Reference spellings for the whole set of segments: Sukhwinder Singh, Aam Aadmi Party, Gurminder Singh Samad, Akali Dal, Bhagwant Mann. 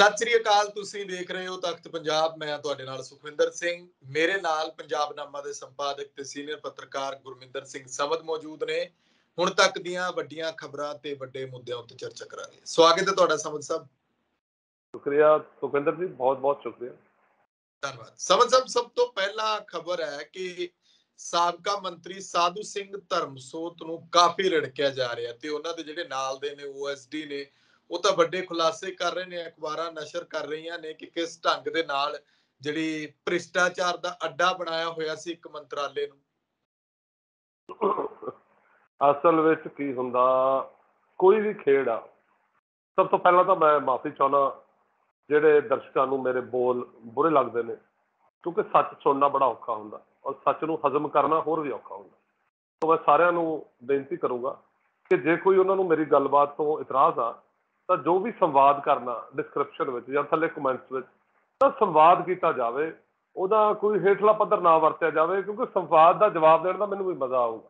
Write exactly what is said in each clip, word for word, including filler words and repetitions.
ਸਤਿ ਸ੍ਰੀ ਅਕਾਲ। ਤੁਸੀਂ ਦੇਖ ਰਹੇ ਹੋ ਤਖਤ ਪੰਜਾਬ, ਮੈਂ ਤੁਹਾਡੇ ਨਾਲ ਸੁਖਵਿੰਦਰ ਸਿੰਘ। ਮੇਰੇ ਨਾਲ ਪੰਜਾਬਨਾਮਾ ਦੇ ਸੰਪਾਦਕ ਤੇ ਸੀਨੀਅਰ ਪੱਤਰਕਾਰ ਗੁਰਮਿੰਦਰ ਸਿੰਘ ਸਮਦ ਮੌਜੂਦ ਨੇ। ਹੁਣ ਤੱਕ ਦੀਆਂ ਵੱਡੀਆਂ ਖਬਰਾਂ ਤੇ ਵੱਡੇ ਮੁੱਦਿਆਂ ਉੱਤੇ ਚਰਚਾ ਕਰਾਂਗੇ। ਸਵਾਗਤ ਹੈ ਤੁਹਾਡਾ ਸਮਦ ਸਾਹਿਬ। ਸ਼ੁਕਰੀਆ ਸੁਖਵਿੰਦਰ ਜੀ, ਬਹੁਤ ਬਹੁਤ ਸ਼ੁਕਰੀਆ, ਧੰਨਵਾਦ। ਸਮਦ ਸਾਹਿਬ, ਸਭ ਤੋਂ ਪਹਿਲਾਂ ਖਬਰ ਹੈ ਕਿ ਸਾਬਕਾ ਮੰਤਰੀ ਸਾਧੂ ਸਿੰਘ ਧਰਮਸੋਤ ਨੂੰ ਕਾਫੀ ਰੜਕਿਆ ਜਾ ਰਿਹਾ ਤੇ ਉਹਨਾਂ ਦੇ ਜਿਹੜੇ ਨਾਲ ਦੇ ਨੇ ਓਐਸਡੀ ਨੇ ਉਹ ਤਾਂ ਵੱਡੇ ਖੁਲਾਸੇ ਕਰ ਰਹੇ ਨੇ। ਅਖਬਾਰਾਂ ਨਸ਼ਰ ਕਰ ਰਹੀਆਂ ਨੇ ਕਿ ਕਿਸ ਢੰਗ ਦੇ ਨਾਲ ਜਿਹੜੀ ਭ੍ਰਿਸ਼ਟਾਚਾਰ ਦਾ ਅੱਡਾ ਬਣਾਇਆ ਹੋਇਆ ਸੀ ਇੱਕ ਮੰਤਰਾਲੇ ਨੂੰ। ਅਸਲ ਵਿੱਚ ਕੀ ਹੁੰਦਾ, ਕੋਈ ਵੀ ਖੇਡ ਆ, ਸਭ ਤੋਂ ਪਹਿਲਾਂ ਤਾਂ ਮੈਂ ਮਾਫੀ ਚਾਹੁੰਦਾ ਜਿਹੜੇ ਦਰਸ਼ਕਾਂ ਨੂੰ ਮੇਰੇ ਬੋਲ ਬੁਰੇ ਲੱਗਦੇ ਨੇ, ਕਿਉਂਕਿ ਸੱਚ ਸੁਣਨਾ ਬੜਾ ਔਖਾ ਹੁੰਦਾ ਔਰ ਸੱਚ ਨੂੰ ਹਜ਼ਮ ਕਰਨਾ ਹੋਰ ਵੀ ਔਖਾ ਹੁੰਦਾ। ਤਾਂ ਮੈਂ ਸਾਰਿਆਂ ਨੂੰ ਬੇਨਤੀ ਕਰੂੰਗਾ ਕਿ ਜੇ ਕੋਈ ਉਹਨਾਂ ਨੂੰ ਮੇਰੀ ਗੱਲਬਾਤ ਤੋਂ ਇਤਰਾਜ਼ ਆ ਤਾਂ ਜੋ ਵੀ ਸੰਵਾਦ ਕਰਨਾ ਡਿਸਕ੍ਰਿਪਸ਼ਨ ਵਿੱਚ ਜਾਂ ਥੱਲੇ ਕਮੈਂਟਸ ਵਿੱਚ ਤਾਂ ਸੰਵਾਦ ਕੀਤਾ ਜਾਵੇ, ਉਹਦਾ ਕੋਈ ਹੇਠਲਾ ਪੱਧਰ ਨਾ ਵਰਤਿਆ ਜਾਵੇ, ਕਿਉਂਕਿ ਸੰਵਾਦ ਦਾ ਜਵਾਬ ਦੇਣ ਦਾ ਮੈਨੂੰ ਵੀ ਮਜ਼ਾ ਆਊਗਾ।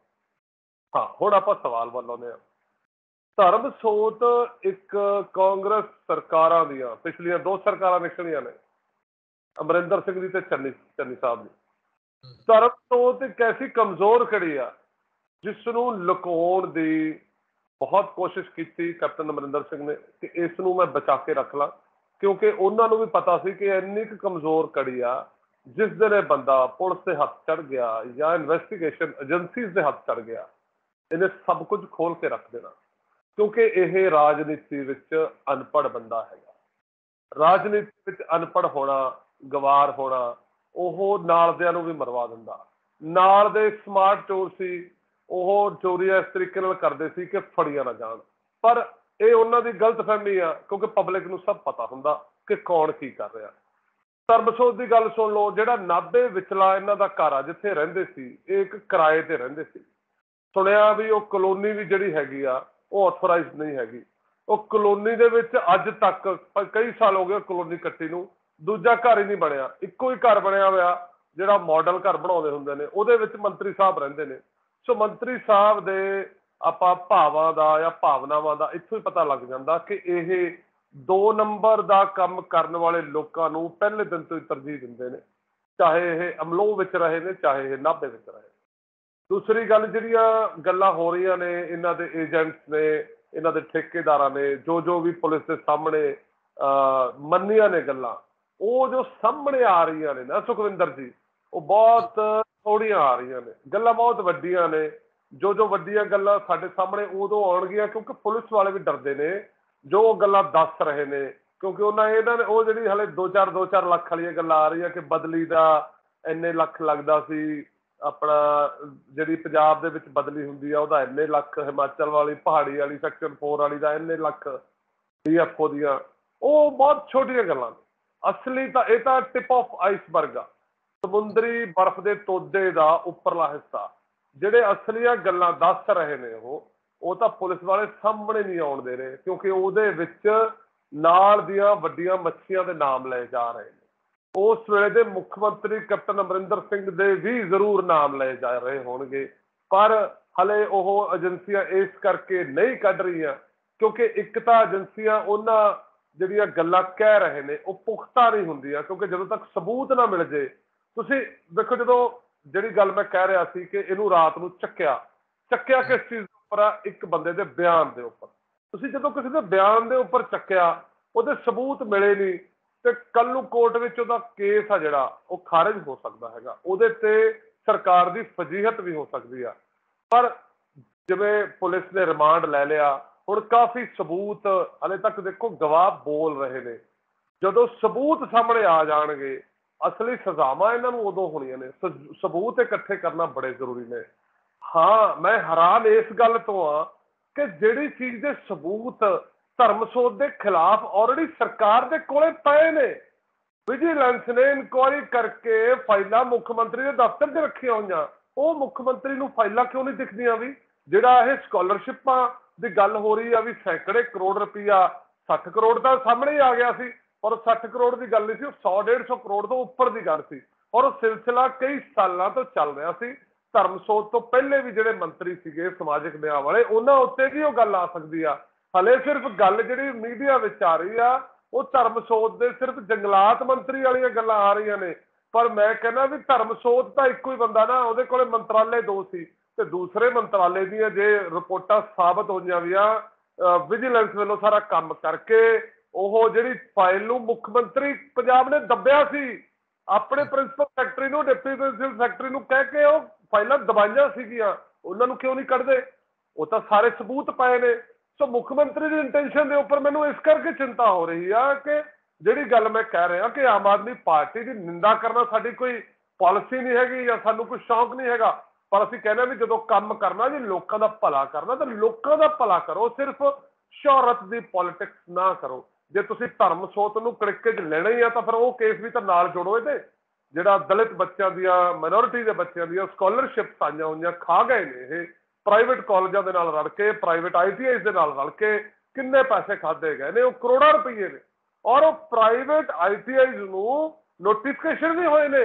ਹਾਂ, ਹੁਣ ਆਪਾਂ ਸਵਾਲ ਵੱਲ ਆਉਂਦੇ ਹਾਂ। ਧਰਮਸੋਤ ਇੱਕ ਕਾਂਗਰਸ ਸਰਕਾਰਾਂ ਦੀਆਂ ਪਿਛਲੀਆਂ ਦੋ ਸਰਕਾਰਾਂ ਨਿਕਲੀਆਂ ਨੇ, ਅਮਰਿੰਦਰ ਸਿੰਘ ਦੀ ਤੇ ਚੰਨੀ ਚੰਨੀ ਸਾਹਿਬ ਦੀ। ਧਰਮਸੋਤ ਇੱਕ ਐਸੀ ਕਮਜ਼ੋਰ ਖੜੀ ਆ ਜਿਸ ਨੂੰ ਲੁਕਾਉਣ ਦੀ ਬਹੁਤ ਕੋਸ਼ਿਸ਼ ਕੀਤੀ ਕੈਪਟਨ ਅਮਰਿੰਦਰ ਸਿੰਘ ਨੇ ਕਿ ਇਸ ਨੂੰ ਮੈਂ ਬਚਾ ਕੇ ਰੱਖ ਲਾਂ, ਕਿਉਂਕਿ ਉਹਨਾਂ ਨੂੰ ਵੀ ਪਤਾ ਸੀ ਕਿ ਇੰਨੀ ਕੁ ਕਮਜ਼ੋਰ ਕੜੀ ਆ ਜਿਸ ਦਿਨ ਇਹ ਬੰਦਾ ਪੁਲਿਸ ਦੇ ਹੱਥ ਚੜ ਗਿਆ ਜਾਂ ਇਨਵੈਸਟੀਗੇਸ਼ਨ ਏਜੰਸੀਜ਼ ਦੇ ਹੱਥ ਚੜ ਗਿਆ, ਇਹਨੇ ਸਭ ਕੁਝ ਖੋਲ ਕੇ ਰੱਖ ਦੇਣਾ, ਕਿਉਂਕਿ ਇਹ ਰਾਜਨੀਤੀ ਵਿੱਚ ਅਨਪੜ੍ਹ ਬੰਦਾ ਹੈਗਾ। ਰਾਜਨੀਤੀ ਵਿੱਚ ਅਨਪੜ੍ਹ ਹੋਣਾ, ਗਵਾਰ ਹੋਣਾ, ਉਹ ਨਾਲਦਿਆਂ ਨੂੰ ਵੀ ਮਰਵਾ ਦਿੰਦਾ। ਨਾਲ ਦੇ ਸਮਾਰਟ ਚੋਰ ਸੀ, ਉਹ ਚੋਰੀਆਂ ਇਸ ਤਰੀਕੇ ਨਾਲ ਕਰਦੇ ਸੀ ਕਿ ਫੜੀਆਂ ਨਾ ਜਾਣ, ਪਰ ਇਹ ਉਹਨਾਂ ਦੀ ਗਲਤਫਹਿਮੀ ਆ, ਕਿਉਂਕਿ ਪਬਲਿਕ ਨੂੰ ਸਭ ਪਤਾ ਹੁੰਦਾ ਕਿ ਕੌਣ ਕੀ ਕਰ ਰਿਹਾ। ਧਰਮਸੋਤ ਦੀ ਗੱਲ ਸੁਣ ਲਓ, ਜਿਹੜਾ ਨਾਭੇ ਵਿਚਲਾ ਇਹਨਾਂ ਦਾ ਘਰ ਆ ਜਿੱਥੇ ਰਹਿੰਦੇ ਸੀ, ਇਹ ਇੱਕ ਕਿਰਾਏ ਤੇ ਰਹਿੰਦੇ ਸੀ। ਸੁਣਿਆ ਵੀ ਉਹ ਕਲੋਨੀ ਵੀ ਜਿਹੜੀ ਹੈਗੀ ਆ ਉਹ ਆਥੋਰਾਈਜ਼ਡ ਨਹੀਂ ਹੈਗੀ। ਉਹ ਕਲੋਨੀ ਦੇ ਵਿੱਚ ਅੱਜ ਤੱਕ ਕਈ ਸਾਲ ਹੋ ਗਏ ਕਲੋਨੀ ਕੱਟੀ ਨੂੰ, ਦੂਜਾ ਘਰ ਹੀ ਨਹੀਂ ਬਣਿਆ, ਇੱਕੋ ਹੀ ਘਰ ਬਣਿਆ ਹੋਇਆ ਜਿਹੜਾ ਮਾਡਲ ਘਰ ਬਣਾਉਂਦੇ ਹੁੰਦੇ ਨੇ, ਉਹਦੇ ਵਿੱਚ ਮੰਤਰੀ ਸਾਹਿਬ ਰਹਿੰਦੇ ਨੇ। ਸੋ ਮੰਤਰੀ ਸਾਹਿਬ ਦੇ ਆਪਾਂ ਭਾਵਾਂ ਦਾ ਜਾਂ ਭਾਵਨਾਵਾਂ ਦਾ ਇੱਥੋਂ ਹੀ ਪਤਾ ਲੱਗ ਜਾਂਦਾ ਕਿ ਇਹ ਦੋ ਨੰਬਰ ਦਾ ਕੰਮ ਕਰਨ ਵਾਲੇ ਲੋਕਾਂ ਨੂੰ ਪਹਿਲੇ ਦਿਨ ਤੋਂ ਹੀ ਤਰਜੀਹ ਦਿੰਦੇ ਨੇ, ਚਾਹੇ ਇਹ ਅਮਲੋਹ ਵਿੱਚ ਰਹੇ ਨੇ, ਚਾਹੇ ਇਹ ਨਾਭੇ ਵਿੱਚ ਰਹੇ। ਦੂਸਰੀ ਗੱਲ, ਜਿਹੜੀਆਂ ਗੱਲਾਂ ਹੋ ਰਹੀਆਂ ਨੇ ਇਹਨਾਂ ਦੇ ਏਜੰਟਸ ਨੇ, ਇਹਨਾਂ ਦੇ ਠੇਕੇਦਾਰਾਂ ਨੇ, ਜੋ ਜੋ ਵੀ ਪੁਲਿਸ ਦੇ ਸਾਹਮਣੇ ਮੰਨੀਆਂ ਨੇ ਗੱਲਾਂ, ਉਹ ਜੋ ਸਾਹਮਣੇ ਆ ਰਹੀਆਂ ਨੇ ਨਾ ਸੁਖਵਿੰਦਰ ਜੀ, ਉਹ ਬਹੁਤ ਥੋੜੀਆਂ ਆ ਰਹੀਆਂ ਨੇ। ਗੱਲਾਂ ਬਹੁਤ ਵੱਡੀਆਂ ਨੇ, ਜੋ ਜੋ ਵੱਡੀਆਂ ਗੱਲਾਂ ਸਾਡੇ ਸਾਹਮਣੇ ਉਦੋਂ ਆਉਣਗੀਆਂ ਕਿਉਂਕਿ ਪੁਲਿਸ ਵਾਲੇ ਵੀ ਡਰਦੇ ਨੇ ਜੋ ਉਹ ਗੱਲਾਂ ਦੱਸ ਰਹੇ ਨੇ, ਕਿਉਂਕਿ ਉਹਨਾਂ ਇਹਨਾਂ ਨੇ ਉਹ ਜਿਹੜੀ ਹਲੇ ਦੋ ਚਾਰ ਦੋ ਚਾਰ ਲੱਖ ਵਾਲੀਆਂ ਗੱਲਾਂ ਆ ਰਹੀਆਂ ਕਿ ਬਦਲੀ ਦਾ ਇੰਨੇ ਲੱਖ ਲੱਗਦਾ ਸੀ, ਆਪਣਾ ਜਿਹੜੀ ਪੰਜਾਬ ਦੇ ਵਿੱਚ ਬਦਲੀ ਹੁੰਦੀ ਆ ਉਹਦਾ ਇੰਨੇ ਲੱਖ, ਹਿਮਾਚਲ ਵਾਲੀ ਪਹਾੜੀ ਵਾਲੀ ਸੈਕਸ਼ਨ ਚਾਰ ਵਾਲੀ ਦਾ ਇੰਨੇ ਲੱਖ, ਡੀ ਐਫ ਓ ਦੀਆਂ, ਉਹ ਬਹੁਤ ਛੋਟੀਆਂ ਗੱਲਾਂ ਨੇ। ਅਸਲੀ ਤਾਂ ਇਹ ਤਾਂ ਟਿਪ ਆਫ ਆਈਸਬਰਗ ਆ, ਸਮੁੰਦਰੀ ਬਰਫ਼ ਦੇ ਤੋਦੇ ਦਾ ਉੱਪਰਲਾ ਹਿੱਸਾ। ਜਿਹੜੇ ਅਸਲੀਆਂ ਗੱਲਾਂ ਦੱਸ ਰਹੇ ਨੇ ਉਹ ਉਹ ਤਾਂ ਪੁਲਿਸ ਵਾਲੇ ਸਾਹਮਣੇ ਨਹੀਂ ਆਉਣ ਦੇ ਰਹੇ, ਕਿਉਂਕਿ ਉਹਦੇ ਵਿੱਚ ਨਾਲ ਦੀਆਂ ਵੱਡੀਆਂ ਮੱਛੀਆਂ ਦੇ ਨਾਮ ਲਏ ਜਾ ਰਹੇ ਨੇ। ਉਸ ਵੇਲੇ ਦੇ ਮੁੱਖ ਮੰਤਰੀ ਕੈਪਟਨ ਅਮਰਿੰਦਰ ਸਿੰਘ ਦੇ ਵੀ ਜ਼ਰੂਰ ਨਾਮ ਲਏ ਜਾ ਰਹੇ ਹੋਣਗੇ, ਪਰ ਹਲੇ ਉਹ ਏਜੰਸੀਆਂ ਇਸ ਕਰਕੇ ਨਹੀਂ ਕੱਢ ਰਹੀਆਂ ਕਿਉਂਕਿ ਇੱਕ ਤਾਂ ਏਜੰਸੀਆਂ ਉਹਨਾਂ ਜਿਹੜੀਆਂ ਗੱਲਾਂ ਕਹਿ ਰਹੇ ਨੇ ਉਹ ਪੁਖਤਾ ਨਹੀਂ ਹੁੰਦੀਆਂ, ਕਿਉਂਕਿ ਜਦੋਂ ਤੱਕ ਸਬੂਤ ਨਾ ਮਿਲ ਜੇ। ਤੁਸੀਂ ਦੇਖੋ, ਜਦੋਂ ਜਿਹੜੀ ਗੱਲ ਮੈਂ ਕਹਿ ਰਿਹਾ ਸੀ ਕਿ ਇਹਨੂੰ ਰਾਤ ਨੂੰ ਚੱਕਿਆ ਚੱਕਿਆ ਕਿਸ ਚੀਜ਼ ਦੇ ਉੱਪਰ ਆ, ਇੱਕ ਬੰਦੇ ਦੇ ਬਿਆਨ ਦੇ ਉੱਪਰ। ਤੁਸੀਂ ਜਦੋਂ ਕਿਸੇ ਦੇ ਬਿਆਨ ਦੇ ਉੱਪਰ ਚੱਕਿਆ, ਉਹਦੇ ਸਬੂਤ ਮਿਲੇ ਨਹੀਂ ਤੇ ਕੱਲ ਨੂੰ ਕੋਰਟ ਵਿੱਚ ਉਹਦਾ ਕੇਸ ਆ ਜਿਹੜਾ ਉਹ ਖਾਰਜ ਹੋ ਸਕਦਾ ਹੈਗਾ, ਉਹਦੇ ਤੇ ਸਰਕਾਰ ਦੀ ਫਜ਼ੀਹਤ ਵੀ ਹੋ ਸਕਦੀ ਆ। ਪਰ ਜਿਵੇਂ ਪੁਲਿਸ ਨੇ ਰਿਮਾਂਡ ਲੈ ਲਿਆ, ਹੁਣ ਕਾਫੀ ਸਬੂਤ, ਹਲੇ ਤੱਕ ਦੇਖੋ ਗਵਾਹ ਬੋਲ ਰਹੇ ਨੇ, ਜਦੋਂ ਸਬੂਤ ਸਾਹਮਣੇ ਆ ਜਾਣਗੇ ਅਸਲੀ ਸਜ਼ਾਵਾਂ ਇਹਨਾਂ ਨੂੰ ਉਦੋਂ ਹੋਣੀਆਂ ਨੇ। ਸਬੂਤ ਇਕੱਠੇ ਕਰਨਾ ਬੜੇ ਜ਼ਰੂਰੀ ਨੇ। ਹਾਂ, ਮੈਂ ਹੈਰਾਨ ਇਸ ਗੱਲ ਤੋਂ ਆ ਕਿ ਜਿਹੜੀ ਚੀਜ਼ ਦੇ ਸਬੂਤ ਧਰਮਸੋਤ ਦੇ ਖਿਲਾਫ ਆਲਰੇਡੀ ਸਰਕਾਰ ਦੇ ਕੋਲੇ ਪਏ ਨੇ, ਵਿਜੀਲੈਂਸ ਨੇ ਇਨਕੁਆਇਰੀ ਕਰਕੇ ਫਾਈਲਾਂ ਮੁੱਖ ਮੰਤਰੀ ਦੇ ਦਫ਼ਤਰ 'ਚ ਰੱਖੀਆਂ ਹੋਈਆਂ, ਉਹ ਮੁੱਖ ਮੰਤਰੀ ਨੂੰ ਫਾਈਲਾਂ ਕਿਉਂ ਨਹੀਂ ਦਿਖਦੀਆਂ? ਵੀ ਜਿਹੜਾ ਇਹ ਸਕਾਲਰਸ਼ਿਪਾਂ ਦੀ ਗੱਲ ਹੋ ਰਹੀ ਆ, ਵੀ ਸੈਂਕੜੇ ਕਰੋੜ ਰੁਪਈਆ, ਸੱਠ ਕਰੋੜ ਦਾ ਸਾਹਮਣੇ ਆ ਗਿਆ ਸੀ, ਔਰ ਸੱਠ ਕਰੋੜ ਦੀ ਗੱਲ ਨਹੀਂ ਸੀ, ਉਹ ਸੌ ਡੇਢ ਸੌ ਕਰੋੜ ਤੋਂ ਉੱਪਰ ਦੀ ਗੱਲ ਸੀ, ਔਰ ਉਹ ਸਿਲਸਿਲਾ ਕਈ ਸਾਲਾਂ ਤੋਂ ਚੱਲ ਰਿਹਾ ਸੀ। ਧਰਮਸੋਤ ਤੋਂ ਪਹਿਲੇ ਵੀ ਜਿਹੜੇ ਮੰਤਰੀ ਸੀਗੇ ਸਮਾਜਿਕ ਨਿਆਂ ਵਾਲੇ, ਉਹਨਾਂ ਉੱਤੇ ਵੀ ਉਹ ਗੱਲ ਆ ਸਕਦੀ ਆ। ਹਲੇ ਸਿਰਫ ਗੱਲ ਜਿਹੜੀ ਮੀਡੀਆ ਵਿੱਚ ਆ ਰਹੀ ਆ वो धर्मसोत दे सिर्फ जंगलात मंत्री वाली गल्लां आ रही ने, पर मैं कहना भी धर्मसोत का एको ही बंदा ना, उहदे कोले मंत्रालय दो सी ते दूसरे मंत्रालय दी जे रिपोर्टां साबित हो जावियां विजिलेंस वालों सारा काम करके ओह जिहड़ी फाइल नूं मुख्यमंत्री पंजाब ने दबिया सी अपने प्रिंसिपल सैकटरी नूं डिप्टी प्रिंसिपल सैकटरी नूं कह के ओह फाइलां दबाइयां सीगियां, उहनां नूं क्यों नहीं कढदे? वो तो सारे सबूत पाए ने। सो मुख्यमंत्री की इंटेंशन के उपर मैनूं इस करके चिंता हो रही है कि जिहड़ी गल मैं कह रहा कि आम आदमी पार्टी की निंदा करना साडी कोई पॉलिसी नहीं हैगी या सानूं कोई शौक नहीं हैगा, पर असीं कहना भी जदों काम करना जी लोगों का भला करना तो लोगों का भला करो, सिर्फ शोहरत की पॉलिटिक्स ना करो। जे तुसीं धर्मसोत नूं कड़के च लेना ही है तो फिर वो केस भी तो नाल जोड़ो, इहदे जिहड़ा दलित बच्चों दी माइनॉरिटी के बच्चों दी स्कॉलरशिप आईयां होईयां खा गए ने, प्राइवेट कॉलेजों के रल के प्राइवेट आई टी आई के रल के किन्ने पैसे खाधे गए ने, करोड़ों रुपये ने, और private I T I notification भी होए ने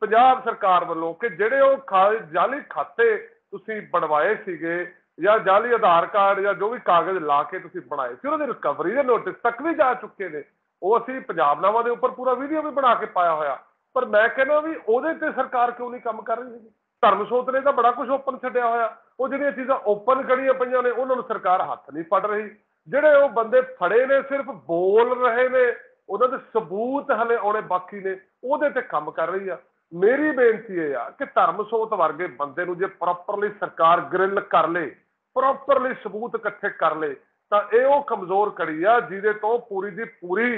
पंजाब सरकार वालों कि जेडे खा जाली खाते तुसी बनवाए सीगे या जाली आधार कार्ड या जो भी कागज ला के तुसी बनाए थे, उन्होंने रिकवरी के नोटिस तक भी जा चुके ने। वो असी पंजाबनामा के उपर पूरा वीडियो भी बना के पाया होया, पर मैं कहना भी उहदे ते सरकार क्यों नहीं काम कर रही है? धर्मसोत ने तो बड़ा कुछ ओपन छड्डिया होया, वो जिहड़ियां चीज़ां ओपन खड़ियां पईयां ने उन्होंने सरकार हथ नहीं फड़ रही, जिहड़े वो बंदे फड़े ने सिर्फ बोल रहे ने, उहनां दे सबूत हले आउणे बाकी ने, उहदे ते काम कर रही है। मेरी बेनती है यार कि धर्मसोत वर्गे बंदे नूं जे प्रॉपरली सरकार ग्रिल कर ले, प्रॉपरली सबूत इकट्ठे कर ले, तां इह वो कमजोर कड़ी आ जिहदे तों पूरी दी पूरी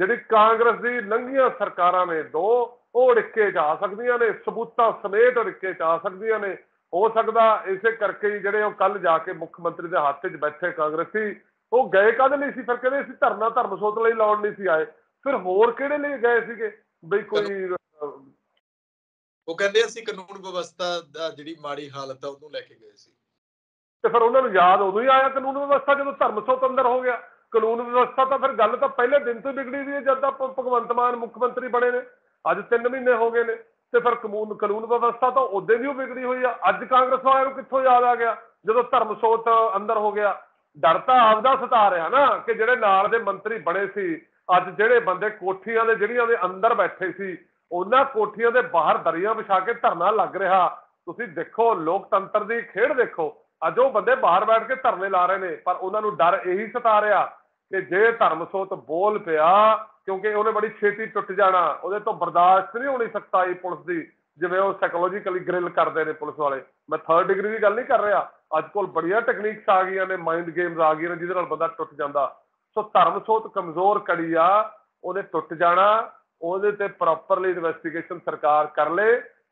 जिहड़ी कांग्रेस दी लंघियां सरकारां ने दो ਉਹ ਢਿੱਕੇ ਜਾ ਸਕਦੀਆਂ ਨੇ, ਸਬੂਤਾਂ ਸਮੇਤ ਢਿੱਕੇ ਜਾ ਸਕਦੀਆਂ ਨੇ। ਹੋ ਸਕਦਾ ਇਸੇ ਕਰਕੇ ਜਿਹੜੇ ਉਹ ਕੱਲ ਜਾ ਕੇ ਮੁੱਖ ਮੰਤਰੀ ਦੇ ਹੱਥ 'ਚ ਬੈਠੇ ਕਾਂਗਰਸੀ ਉਹ ਗਏ ਕਾਹਦੇ ਲਈ ਸੀ? ਫਿਰ ਕਹਿੰਦੇ ਸੀ ਧਰਨਾ ਧਰਮਸੋਤ ਲਈ ਲਾਉਣ ਨਹੀਂ ਸੀ ਆਏ, ਫਿਰ ਹੋਰ ਕਿਹੜੇ ਲਈ ਗਏ ਸੀਗੇ? ਬਈ ਕੋਈ ਉਹ ਕਹਿੰਦੇ ਅਸੀਂ ਕਾਨੂੰਨ ਵਿਵਸਥਾ ਦਾ ਜਿਹੜੀ ਮਾੜੀ ਹਾਲਤ ਆ ਉਹਨੂੰ ਲੈ ਕੇ ਗਏ ਸੀ, ਤੇ ਫਿਰ ਉਹਨਾਂ ਨੂੰ ਯਾਦ ਉਦੋਂ ਹੀ ਆਇਆ ਕਾਨੂੰਨ ਵਿਵਸਥਾ ਜਦੋਂ ਧਰਮਸੋਤ ਅੰਦਰ ਹੋ ਗਿਆ। ਕਾਨੂੰਨ ਵਿਵਸਥਾ ਤਾਂ ਫਿਰ ਗੱਲ ਤਾਂ ਪਹਿਲੇ ਦਿਨ ਤੋਂ ਵਿਗੜੀ ਵੀ ਹੈ ਜਦ ਦਾ ਭਗਵੰਤ ਮਾਨ ਮੁੱਖ ਮੰਤਰੀ ਬਣੇ ਨੇ, ਅੱਜ तीन ਮਹੀਨੇ ਹੋ ਗਏ ਨੇ, ਤੇ ਫਿਰ ਕਾਨੂੰਨ ਕਾਨੂੰਨ ਵਿਵਸਥਾ ਤਾਂ ਉਦੋਂ ਦੀ ਉਹ ਵਿਗੜੀ ਹੋਈ ਆ। ਅੱਜ ਕਾਂਗਰਸ ਵਾਲਿਆਂ ਨੂੰ ਕਿੱਥੋਂ ਯਾਦ ਆ ਗਿਆ ਜਦੋਂ ਧਰਮਸੋਤ ਅੰਦਰ ਹੋ ਗਿਆ? ਡਰ ਤਾਂ ਆਪਦਾ ਸਤਾ ਰਿਹਾ ਨਾ ਕਿ ਜਿਹੜੇ ਨਾਲ ਦੇ ਮੰਤਰੀ ਬਣੇ ਸੀ, ਅੱਜ ਜਿਹੜੇ ਬੰਦੇ ਕੋਠੀਆਂ ਦੇ ਜਿਹੜੀਆਂ ਦੇ ਅੰਦਰ ਬੈਠੇ ਸੀ, ਉਹਨਾਂ ਕੋਠੀਆਂ ਦੇ ਬਾਹਰ ਦਰੀਆਂ ਵਿਛਾ ਕੇ ਧਰਨਾ ਲੱਗ ਰਿਹਾ। ਤੁਸੀਂ ਦੇਖੋ ਲੋਕਤੰਤਰ ਦੀ ਖੇਡ ਦੇਖੋ, ਅੱਜ ਉਹ ਬੰਦੇ ਬਾਹਰ ਬੈਠ ਕੇ ਧਰਨੇ ਲਾ ਰਹੇ ਨੇ, ਪਰ ਉਹਨਾਂ ਨੂੰ ਡਰ ਇਹੀ ਸਤਾ ਰਿਹਾ ਕਿ ਜੇ ਧਰਮਸੋਤ ਬੋਲ ਪਿਆ, क्योंकि उन्हें बड़ी छेती टुट जाना, उहदे तो बर्दाश्त नहीं होनी सकता ये पुलिस की जिवें वो साइकोलॉजिकली ग्रिल करते हैं पुलिस वाले। मैं थर्ड डिग्री की गल नहीं कर रहा, अजकल बड़िया टेक्नीक्स आ गई ने, माइंड गेम्स आ गई ने जिहदे नाल बंदा टुट जाता। सो धर्मसोत कमजोर कड़ी आ, उहने टुट जाना, उहदे ते प्रॉपरली इन्वेस्टिगेशन सरकार कर ले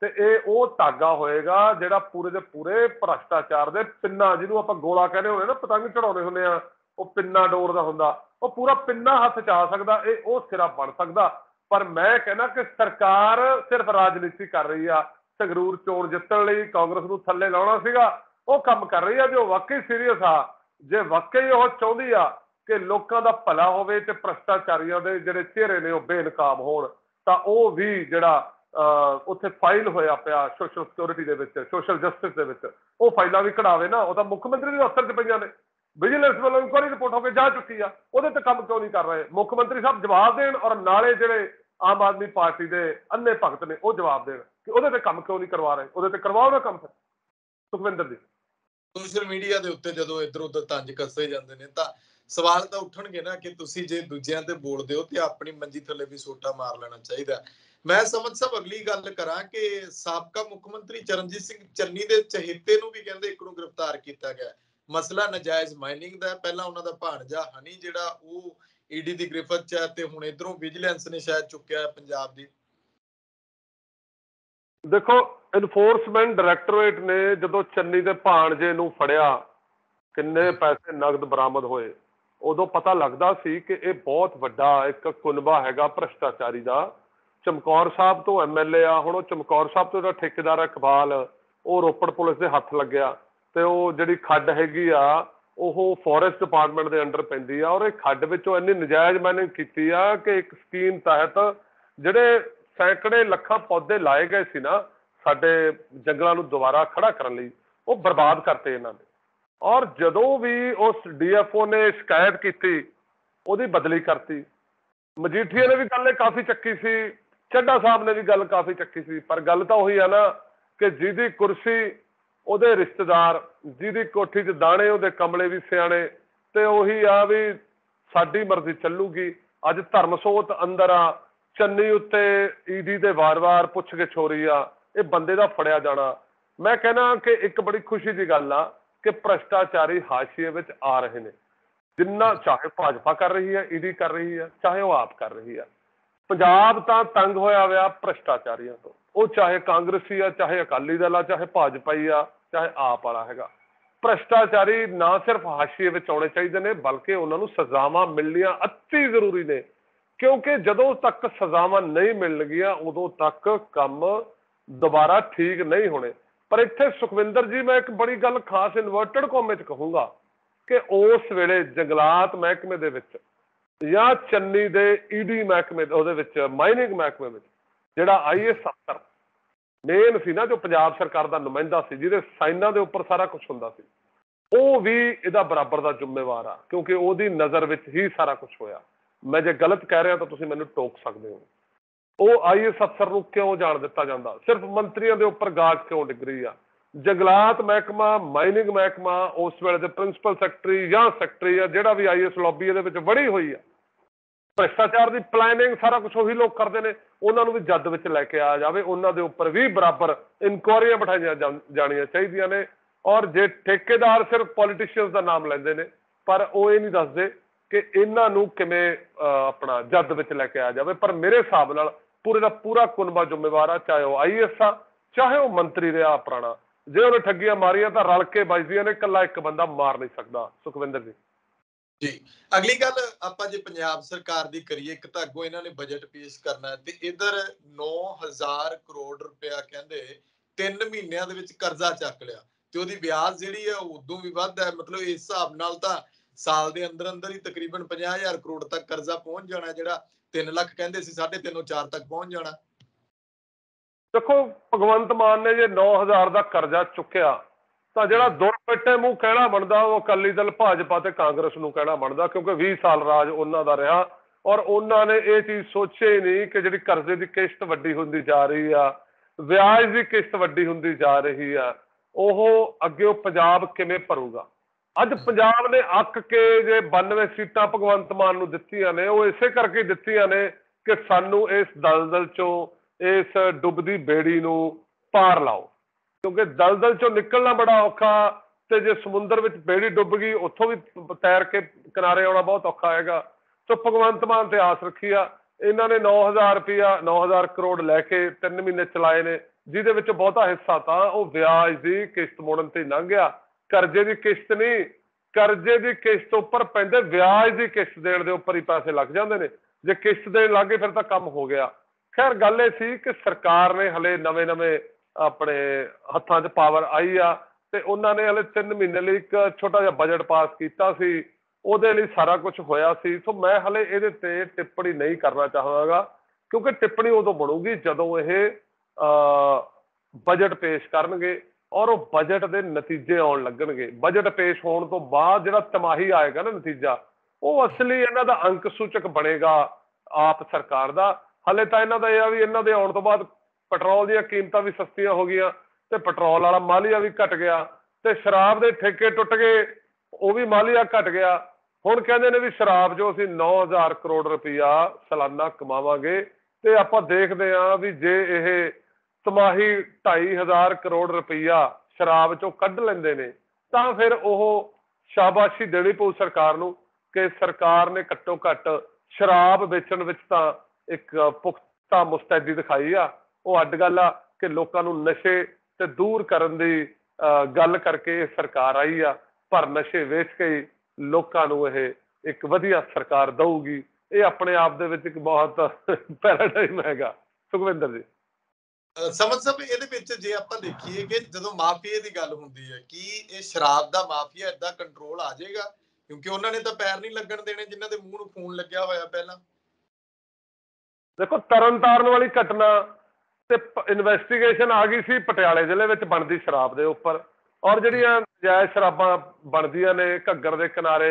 ते इह ओह धागा होएगा जिहड़ा पूरे दे पूरे भ्रष्टाचार दे पिन्ना जिहनूं आपां गोला कहने होने ना, पतंग चढ़ाउने हुंदे आ, ਉਹ ਪਿੰਨਾ ਡੋਰ ਦਾ ਹੁੰਦਾ, ਉਹ ਪੂਰਾ ਪਿੰਨਾ ਹੱਥ 'ਚ ਆ ਸਕਦਾ, ਇਹ ਉਹ ਸਿਰਾ ਬਣ ਸਕਦਾ। ਪਰ ਮੈਂ ਕਹਿੰਦਾ ਕਿ ਸਰਕਾਰ ਸਿਰਫ ਰਾਜਨੀਤੀ ਕਰ ਰਹੀ ਆ, ਸੰਗਰੂਰ ਚੋਣ ਜਿੱਤਣ ਲਈ ਕਾਂਗਰਸ ਨੂੰ ਥੱਲੇ ਲਾਉਣਾ ਸੀਗਾ ਉਹ ਕੰਮ ਕਰ ਰਹੀ ਆ। ਜੋ ਵਾਕਈ ਸੀਰੀਅਸ ਆ, ਜੇ ਵਾਕਈ ਉਹ ਚਾਹੁੰਦੀ ਆ ਕਿ ਲੋਕਾਂ ਦਾ ਭਲਾ ਹੋਵੇ ਤੇ ਭ੍ਰਿਸ਼ਟਾਚਾਰੀਆਂ ਦੇ ਜਿਹੜੇ ਚਿਹਰੇ ਨੇ ਉਹ ਬੇਨਕਾਬ ਹੋਣ, ਤਾਂ ਉਹ ਵੀ ਜਿਹੜਾ ਉੱਥੇ ਫਾਈਲ ਹੋਇਆ ਪਿਆ ਸੋਸ਼ਲ ਸਿਕਿਉਰਿਟੀ ਦੇ ਵਿੱਚ, ਸੋਸ਼ਲ ਜਸਟਿਸ ਦੇ ਵਿੱਚ, ਉਹ ਫਾਈਲਾਂ ਵੀ ਕਢਾਵੇ ਨਾ। ਉਹ ਤਾਂ ਮੁੱਖ ਮੰਤਰੀ ਦੇ ਅਫਸਰ 'ਚ ਪਈਆਂ ਨੇ, ਵਿਜੀਲੈਂਸ ਵੱਲੋਂ ਇਨਕੁਆਇਰੀ ਰਿਪੋਰਟ ਹੋ ਕੇ ਜਾ ਚੁੱਕੀ ਆ, ਉਹਦੇ ਤੇ ਕੰਮ ਕਿਉਂ ਨਹੀਂ ਕਰ ਰਹੇ? ਮੁੱਖ ਮੰਤਰੀ ਸਾਹਿਬ ਜਵਾਬ ਦੇਣ, ਔਰ ਨਾਲੇ ਜਿਹੜੇ ਆਮ ਆਦਮੀ ਪਾਰਟੀ ਦੇ ਅੰਨੇ ਭਗਤ ਨੇ ਉਹ ਜਵਾਬ ਦੇਣ ਕਿ ਉਹਦੇ ਤੇ ਕੰਮ ਕਿਉਂ ਨਹੀਂ ਕਰਵਾ ਰਹੇ, ਉਹਦੇ ਤੇ ਕਰਵਾਓ ਨਾ ਕੰਮ। ਫਿਰ ਸੁਖਵਿੰਦਰ ਜੀ, ਸੋਸ਼ਲ ਮੀਡੀਆ ਦੇ ਉੱਤੇ ਜਦੋਂ ਇੱਧਰ ਉੱਧਰ ਤੰਜ ਕੱਸੇ ਜਾਂਦੇ ਨੇ ਤਾਂ ਸਵਾਲ ਤਾਂ ਉੱਠਣਗੇ ਨਾ ਕਿ ਤੁਸੀਂ ਜੇ ਦੂਜਿਆਂ ਤੇ ਬੋਲਦੇ ਹੋ ਤੇ ਆਪਣੀ ਮੰਜੀ ਥੱਲੇ ਵੀ ਸੋਟਾ ਮਾਰ ਲੈਣਾ ਚਾਹੀਦਾ। ਮੈਂ ਸਮਝ ਸਭ ਅਗਲੀ ਗੱਲ ਕਰਾਂ ਕਿ ਸਾਬਕਾ ਮੁੱਖ ਮੰਤਰੀ ਚਰਨਜੀਤ ਸਿੰਘ ਚੰਨੀ ਦੇ ਚਹੇਤੇ ਨੂੰ ਵੀ ਕਹਿੰਦੇ ਇੱਕ ਨੂੰ ਗ੍ਰਿਫਤਾਰ ਕੀਤਾ ਗਿਆ। ਮਸਲਾ ਨਜਾਇਜ਼ ਮਾਈਨਿੰਗ ਦਾ, ਪਹਿਲਾਂ ਉਹਨਾਂ ਦਾ ਭਾਣਜਾ ਹਨੀ ਜਿਹੜਾ ਉਹ ਈਡੀ ਦੀ ਗ੍ਰਿਫਤ 'ਚ ਹੈ ਤੇ ਹੁਣ ਇਧਰੋਂ ਵਿਜੀਲੈਂਸ ਨੇ ਸ਼ਾਇਦ ਚੁੱਕਿਆ ਪੰਜਾਬ ਦੀ। ਦੇਖੋ ਇਨਫੋਰਸਮੈਂਟ ਡਾਇਰੈਕਟੋਰੇਟ ਨੇ ਜਦੋਂ ਚੰਨੀ ਦੇ ਭਾਣਜੇ ਨੂੰ ਫੜਿਆ, ਕਿੰਨੇ ਪੈਸੇ ਨਗਦ ਬਰਾਮਦ ਹੋਏ, ਉਦੋਂ ਪਤਾ ਲੱਗਦਾ ਸੀ ਕਿ ਇਹ ਬਹੁਤ ਵੱਡਾ ਇੱਕ ਕੁਨਬਾ ਹੈਗਾ ਭ੍ਰਿਸ਼ਟਾਚਾਰੀ ਦਾ। ਚਮਕੌਰ ਸਾਹਿਬ ਤੋਂ ਐਮਐਲਏ ਆ, ਹੁਣ ਉਹ ਚਮਕੌਰ ਸਾਹਿਬ ਤੋਂ ਜਿਹੜਾ ਠੇਕੇਦਾਰ ਇਕਬਾਲ ਉਹ ਰੋਪੜ ਪੁਲਿਸ ਦੇ ਹੱਥ ਲੱਗਿਆ ਤੇ ਉਹ ਜਿਹੜੀ ਖੱਡ ਹੈਗੀ ਆ ਉਹ ਫੋਰੈਸਟ ਡਿਪਾਰਟਮੈਂਟ ਦੇ ਅੰਡਰ ਪੈਂਦੀ ਆ, ਔਰ ਇਹ ਖੱਡ ਵਿੱਚੋਂ ਇੰਨੀ ਨਜਾਇਜ਼ ਮਾਈਨਿੰਗ ਕੀਤੀ ਆ ਕਿ ਇੱਕ ਸਕੀਮ ਤਹਿਤ ਜਿਹੜੇ ਸੈਂਕੜੇ ਲੱਖਾਂ ਪੌਦੇ ਲਾਏ ਗਏ ਸੀ ਨਾ ਸਾਡੇ ਜੰਗਲਾਂ ਨੂੰ ਦੁਬਾਰਾ ਖੜਾ ਕਰਨ ਲਈ, ਉਹ ਬਰਬਾਦ ਕਰਤੇ ਇਹਨਾਂ ਨੇ। ਔਰ ਜਦੋਂ ਵੀ ਉਸ ਡੀ ਐਫ ਓ ਨੇ ਸ਼ਿਕਾਇਤ ਕੀਤੀ, ਉਹਦੀ ਬਦਲੀ ਕਰਤੀ। ਮਜੀਠੀਆ ने भी गल काफ़ी चक्की सी, ਚੱਡਾ साहब ने भी गल काफ़ी चक्की सी, पर गल तो ਉਹੀ ਆ ना कि ਜਿਹਦੀ ਕੁਰਸੀ ਉਹਦੇ ਰਿਸ਼ਤੇਦਾਰ, ਜਿਹਦੀ ਕੋਠੀ 'ਚ ਦਾਣੇ ਉਹਦੇ ਕਮਲੇ ਵੀ ਸਿਆਣੇ, ਤੇ ਉਹੀ ਆ ਵੀ ਸਾਡੀ ਮਰਜ਼ੀ ਚੱਲੂਗੀ। ਅੱਜ ਧਰਮਸੋਤ ਅੰਦਰ ਆ, ਚੰਨੀ ਉੱਤੇ ਈਡੀ ਦੇ ਵਾਰ-ਵਾਰ ਪੁੱਛ ਕੇ ਛੋਰੀ ਆ, ਇਹ ਬੰਦੇ ਦਾ ਫੜਿਆ ਜਾਣਾ। ਮੈਂ ਕਹਿਣਾ ਕਿ ਇੱਕ ਬੜੀ ਖੁਸ਼ੀ ਦੀ ਗੱਲ ਆ ਕਿ ਭ੍ਰਿਸ਼ਟਾਚਾਰੀ ਹਾਸ਼ੀਏ ਵਿੱਚ ਆ ਰਹੇ ਨੇ, जिन्ना चाहे भाजपा कर रही है, ईडी कर रही है, चाहे वह आप कर रही है। पंजाब तो तंग होया हुआ भ्रष्टाचारियों तो, वो चाहे कांग्रेसी आ, चाहे अकाली दल आ, चाहे भाजपा ही आ, चाहे आप वाला हैगा। भ्रष्टाचारी ना सिर्फ हाशिए में आने चाहिए ने, बल्कि उन्होंने सजावां मिलनियां अति जरूरी ने, क्योंकि जदों तक सजावां नहीं मिलनगियां उदों तक काम दोबारा ठीक नहीं होने। पर इत्थे सुखविंदर जी मैं एक बड़ी गल खास इनवर्टेड कॉमे च कहूँगा कि उस वेले जंगलात महकमे दे विच या चन्नी दे ईडी महकमे उहदे विच माइनिंग महकमे विच जिहड़ा आईएएस अफसर मेन सी ना, जो पंजाब सरकार दा नुमाइंदा सी, जिहदे साइनां दे उपर सारा कुछ हुंदा सी, वो भी इहदा बराबर दा जिम्मेवार आ, क्योंकि ओहदी नज़र विच ही सारा कुछ होया। मैं जे गलत कह रहा तां तुसीं मैनूं टोक सकदे हो। वो आईएएस अफसर नूं क्यों जाण दित्ता जांदा? सिर्फ मंत्रियां दे उपर गाज क्यों डिग रही आ? जंगलात महकमा, माइनिंग महकमा, उस वेले दे प्रिंसिपल सैकटरी या सैकटरी या जिहड़ा भी आईएएस लॉबी इहदे विच वड़ी होई आ, भ्रिष्टाचार की प्लानिंग सारा कुछ उही लोग करते हैं। उन्होंने भी जद विच लैके आ जाए, उन्होंने उपर भी बराबर इनकुआरियां बिठाई जा जानिया चाहिए ने। और जे ठेकेदार सिर्फ पॉलिटिशियंस का नाम लेंदे ने, पर वो ये नहीं दसदे कि इन्हों किवें अपना जद विच लैके आ जाए। पर मेरे हिसाब नाल पूरे का पूरा कुनबा जिम्मेवार आ, चाहे वह आईएएस आ, चाहे वह मंत्री रहा पुराना। जे उन्हें ठगियां मारियां तो रल के बजदियां ने, कला एक बंदा मार नहीं सकता। सुखविंदर जी जी अगली गल आपां जे पंजाब सरकार दी करिए, इक तां अगों इन्हां ने बजट पेश करना ते इधर नौ हज़ार करोड़ रुपया कहंदे तीन महीनों दे विच कर्जा चक लिया ते उहदी ब्याज जिहड़ी आ उदों भी वध है। मतलब इस हिसाब नाल तां साल दे अंदर अंदर ही तकरीबन पचास हज़ार करोड़ तक कर्जा पहुंच जाना, जिहड़ा तीन लाख कहंदे सी साढ़े तीनों चार तक पहुंच जाना। देखो भगवंत मान ने जे नौ हज़ार का कर्जा चुकया तो जिहड़ा दुरपेटे मूँह कहना बनता वो अकाली दल, भाजपा ते कांग्रेस नूं कहना बनता, क्योंकि बीस साल राज उन्हां दा रहा और उन्होंने ये चीज़ सोचे ही नहीं कि जिहड़ी कर्जे की किश्त वड्डी हुंदी जा रही आ, व्याज की किश्त वड्डी हुंदी जा रही आ, ओह अगे पंजाब किवें भरूगा। अज पंजाब ने अक के जे बानवे सीटां भगवंत मान नूं दित्तियां ने, वो इसे करके दित्तियां ने कि सानूं इस दलदल चों, इस डुबदी बेड़ी नूं पार लाओ, क्योंकि दलदल चो निकलना बड़ा औखा, तो जे समुद्र विच बेड़ी डुब गई उत्थों भी तैर के किनारे आना बहुत औखा हैगा। तो भगवंत मान ते आस रखी आ, इन्होंने नौ हज़ार रुपया नौ हज़ार करोड़ लैके तीन महीने चलाए ने, जिहदे विच बहुता हिस्सा तां वो ब्याज की किश्त मोड़न ते लंघ गया। करजे की किश्त नहीं, करजे की किश्त उपर पैंदे ब्याज की किश्त देण दे उपर ही पैसे लग जांदे ने। जे किश्त देण लग गए फिर तां काम हो गया। खैर गल ये सी कि सरकार ने हले नवे नवे अपने हत्थां 'च पावर आई आ ते उन्होंने हले तीन महीने लिए एक छोटा जिहा बजट पास कीता सी, उहदे लई सारा कुछ होया सी। सो मैं हले इहदे ते टिप्पणी नहीं करना चाहांगा, क्योंकि टिप्पणी उदों बनूगी जदों ये बजट पेश करनगे और उह बजट दे नतीजे आउण लगणगे। बजट पेश होण तों बाद जिहड़ा तिमाही आएगा ना नतीजा, उह असली इन्हां दा अंक सूचक बनेगा आप सरकार दा। हले तो इन्हों का यह भी इन्हों के आने तो बाद पेट्रोल दी कीमतां भी सस्तियां हो गई, तो पेट्रोल वाला मालिया भी घट गया, तो शराब के ठेके टुट गए, वह भी मालिया घट गया। हुण कहंदे ने भी शराब जो असीं नौ हज़ार करोड़ रुपया सालाना कमावांगे, तो आपां देखदे हां भी जे इह तिमाही ढाई हज़ार करोड़ रुपया शराब चों कढ लैंदे ने तां फिर ओह शाबाशी देणी पऊ सरकार नूं कि सरकार ने घट्टो घट शराब वेचण विच तां एक पुख्ता मुस्तैदी दिखाई आ। वह अड गल आ कि लोगों को नशे ते दूर करन दी गल करके सरकार आई आ, पर नशे वेच के ही लोगों को यह एक वधिया सरकार देगी। ये अपने आप दे विच एक बहुत पैराडाइम हैगा। सुखविंदर जी समझ सब ये जे आप देखिए कि जो माफिया की गल होंगी है कि ये शराब का माफिया इदा कंट्रोल आ जाएगा, क्योंकि उन्होंने तो पैर नहीं लगन देने जिन्हों के मूँह खून लग्या होया। पहला देखो तरन तारण वाली घटना ते इन्वेस्टिगेशन आ गई सी पटियाले जिले में बनती शराब के उपर, और जिहड़ियां जायज़ शराबां बनदियां ने घग्गर दे किनारे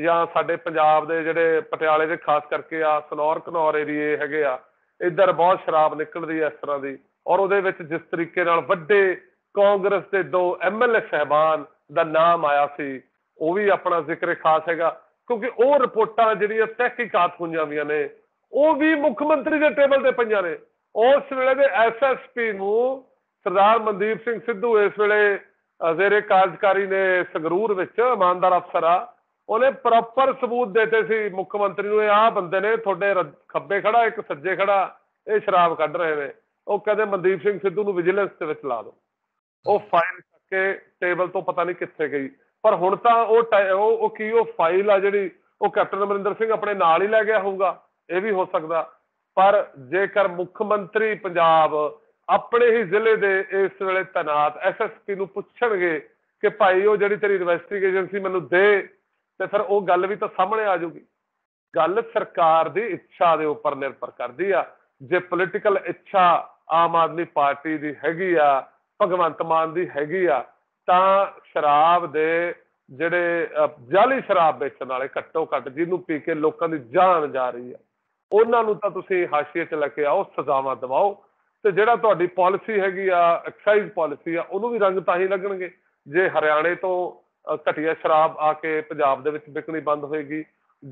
ਜਾਂ ਸਾਡੇ ਪੰਜਾਬ ਦੇ ਜਿਹੜੇ ਪਟਿਆਲੇ ਦੇ ਖਾਸ ਕਰਕੇ ਆ ਸਨੌਰ ਘਨੌਰ ਏਰੀਏ ਹੈਗੇ ਆ, ਇੱਧਰ ਬਹੁਤ ਸ਼ਰਾਬ ਨਿਕਲਦੀ ਹੈ ਇਸ ਤਰ੍ਹਾਂ ਦੀ। ਔਰ ਉਹਦੇ ਵਿੱਚ ਜਿਸ ਤਰੀਕੇ ਨਾਲ ਵੱਡੇ ਕਾਂਗਰਸ ਦੇ ਦੋ ਐਮ ਐਲ ਏ ਸਾਹਿਬਾਨ ਦਾ ਨਾਮ ਆਇਆ ਸੀ, ਉਹ ਵੀ ਆਪਣਾ ਜ਼ਿਕਰ ਖਾਸ ਹੈਗਾ, ਕਿਉਂਕਿ ਉਹ ਰਿਪੋਰਟਾਂ ਜਿਹੜੀਆਂ ਤਹਿਕੀਕਾਤ ਹੋਈਆਂ ਵੀਆਂ ਨੇ ਉਹ ਵੀ ਮੁੱਖ ਮੰਤਰੀ ਦੇ ਟੇਬਲ ਤੇ ਪਈਆਂ ਨੇ। ਉਸ ਵੇਲੇ ਦੇ ਐਸ ਐਸ ਪੀ ਨੂੰ ਸਰਦਾਰ ਮਨਦੀਪ ਸਿੰਘ ਸਿੱਧੂ, ਇਸ ਵੇਲੇ ਜ਼ੇਰੇ ਕਾਰਜਕਾਰੀ ਨੇ ਸੰਗਰੂਰ ਵਿੱਚ, ਇਮਾਨਦਾਰ ਅਫਸਰ ਆ, ਉਹਨੇ ਪ੍ਰੋਪਰ ਸਬੂਤ ਦੇਤੇ ਸੀ ਮੁੱਖ ਮੰਤਰੀ ਨੂੰ, ਇਹ ਆਹ ਬੰਦੇ ਨੇ ਤੁਹਾਡੇ ਖੱਬੇ ਖੜਾ ਇੱਕ ਸੱਜੇ ਖੜਾ, ਇਹ ਸ਼ਰਾਬ ਕੱਢ ਰਹੇ ਨੇ। ਉਹ ਕਹਿੰਦੇ ਮਨਦੀਪ ਸਿੰਘ ਸਿੱਧੂ ਨੂੰ ਵਿਜੀਲੈਂਸ ਦੇ ਵਿੱਚ ਲਾ ਦਿਓ। ਉਹ ਫਾਈਲ ਕੇ ਟੇਬਲ ਤੋਂ ਪਤਾ ਨਹੀਂ ਕਿੱਥੇ ਗਈ, ਪਰ ਹੁਣ ਤਾਂ ਉਹ ਉਹ ਕੀ ਉਹ ਫਾਈਲ ਆ ਜਿਹੜੀ ਉਹ ਕੈਪਟਨ ਅਮਰਿੰਦਰ ਸਿੰਘ ਆਪਣੇ ਨਾਲ ਹੀ ਲੈ ਗਿਆ ਹੋਊਗਾ, ਇਹ ਵੀ ਹੋ ਸਕਦਾ। ਪਰ ਜੇਕਰ ਮੁੱਖ ਮੰਤਰੀ ਪੰਜਾਬ ਆਪਣੇ ਹੀ ਜ਼ਿਲ੍ਹੇ ਦੇ ਇਸ ਵੇਲੇ ਤੈਨਾਤ ਐਸ ਐਸ ਪੀ ਨੂੰ ਪੁੱਛਣਗੇ ਕਿ ਭਾਈ ਉਹ ਜਿਹੜੀ ਤੇਰੀ ਇਨਵੈਸਟੀਗੇਸ਼ਨ ਸੀ ਮੈਨੂੰ ਦੇ, ਤੇ ਫਿਰ ਉਹ ਗੱਲ ਵੀ ਤਾਂ ਸਾਹਮਣੇ ਆ ਜਾਊਗੀ। ਗੱਲ ਸਰਕਾਰ ਦੀ ਇੱਛਾ ਦੇ ਉੱਪਰ ਨਿਰਭਰ ਕਰਦੀ ਆ। ਜੇ ਪੋਲੀਟੀਕਲ ਇੱਛਾ ਆਮ ਆਦਮੀ ਪਾਰਟੀ ਦੀ ਹੈਗੀ ਆ, ਭਗਵੰਤ ਮਾਨ ਦੀ ਹੈਗੀ ਆ, ਤਾਂ ਸ਼ਰਾਬ ਦੇ ਜਿਹੜੇ ਜਾਲੀ ਸ਼ਰਾਬ ਵੇਚਣ ਵਾਲੇ ਘੱਟੋ ਘੱਟ ਜਿਹਨੂੰ ਪੀ ਕੇ ਲੋਕਾਂ ਦੀ ਜਾਨ ਜਾ ਰਹੀ ਆ, ਉਹਨਾਂ ਨੂੰ ਤਾਂ ਤੁਸੀਂ ਹਾਸ਼ੀਏ 'ਚ ਲੈ ਕੇ ਆਓ, ਸਜ਼ਾਵਾਂ ਦਿਵਾਓ, ਤੇ ਜਿਹੜਾ ਤੁਹਾਡੀ ਪਾਲਿਸੀ ਹੈਗੀ ਆ ਐਕਸਾਈਜ਼ ਪਾਲਿਸੀ ਆ ਉਹਨੂੰ ਵੀ ਰੰਗ ਤਾਂ ਹੀ ਲੱਗਣਗੇ। ਜੇ ਹਰਿਆਣੇ ਤੋਂ ਘਟੀਆ ਸ਼ਰਾਬ ਆ ਕੇ ਪੰਜਾਬ ਦੇ ਵਿੱਚ ਵਿਕਣੀ ਬੰਦ ਹੋਏਗੀ,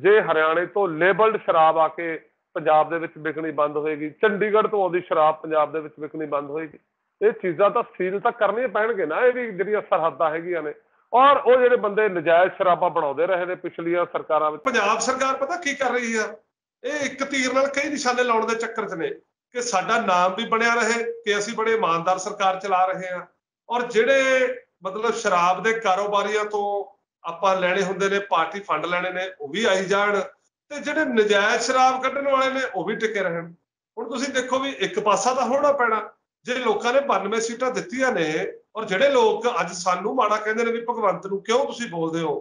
ਜੇ ਹਰਿਆਣੇ ਤੋਂ ਲੇਬਲਡ ਸ਼ਰਾਬ ਆ ਕੇ ਪੰਜਾਬ ਦੇ ਵਿੱਚ ਵਿਕਣੀ ਬੰਦ ਹੋਏਗੀ, ਚੰਡੀਗੜ੍ਹ ਤੋਂ ਆਉਂਦੀ ਸ਼ਰਾਬ ਪੰਜਾਬ ਦੇ ਵਿੱਚ ਵਿਕਣੀ ਬੰਦ ਹੋਏਗੀ। ਇਹ ਚੀਜ਼ਾਂ ਤਾਂ ਸੀਲ ਤਾਂ ਕਰਨੀਆਂ ਪੈਣਗੇ ਨਾ, ਇਹ ਵੀ ਜਿਹੜੀਆਂ ਸਰਹੱਦਾਂ ਹੈਗੀਆਂ ਨੇ। ਔਰ ਉਹ ਜਿਹੜੇ ਬੰਦੇ ਨਜਾਇਜ਼ ਸ਼ਰਾਬਾਂ ਬਣਾਉਂਦੇ ਰਹੇ ਨੇ ਪਿਛਲੀਆਂ ਸਰਕਾਰਾਂ ਵਿੱਚ, ਪੰਜਾਬ ਸਰਕਾਰ ਪਤਾ ਕੀ ਕਰ ਰਹੀ ਆ, ਇਹ ਇੱਕ ਤੀਰ ਨਾਲ ਕਈ ਨਿਸ਼ਾਨੇ ਲਾਉਣ ਦੇ ਚੱਕਰ 'ਚ ਨੇ ਕਿ ਸਾਡਾ ਨਾਮ ਵੀ ਬਣਿਆ ਰਹੇ ਕਿ ਅਸੀਂ ਬੜੇ ਇਮਾਨਦਾਰ ਸਰਕਾਰ ਚਲਾ ਰਹੇ ਹਾਂ, ਔਰ ਜਿਹੜੇ ਮਤਲਬ ਸ਼ਰਾਬ ਦੇ ਕਾਰੋਬਾਰੀਆਂ ਤੋਂ ਆਪਾਂ ਲੈਣੇ ਹੁੰਦੇ ਨੇ, ਪਾਰਟੀ ਫੰਡ ਲੈਣੇ ਨੇ, ਉਹ ਵੀ ਆਈ ਜਾਣ, ਤੇ ਜਿਹੜੇ ਨਜਾਇਜ਼ ਸ਼ਰਾਬ ਕੱਢਣ ਵਾਲੇ ਨੇ ਉਹ ਵੀ ਟਿਕੇ ਰਹਿਣ। ਹੁਣ ਤੁਸੀਂ ਦੇਖੋ ਵੀ ਇੱਕ ਪਾਸਾ ਤਾਂ ਹੋਣਾ ਪੈਣਾ। ਜੇ ਲੋਕਾਂ ਨੇ ਬਾਨਵੇਂ ਸੀਟਾਂ ਦਿੱਤੀਆਂ ਨੇ ਔਰ ਜਿਹੜੇ ਲੋਕ ਅੱਜ ਸਾਨੂੰ ਮਾੜਾ ਕਹਿੰਦੇ ਨੇ ਵੀ ਭਗਵੰਤ ਨੂੰ ਕਿਉਂ ਤੁਸੀਂ ਬੋਲਦੇ ਹੋ,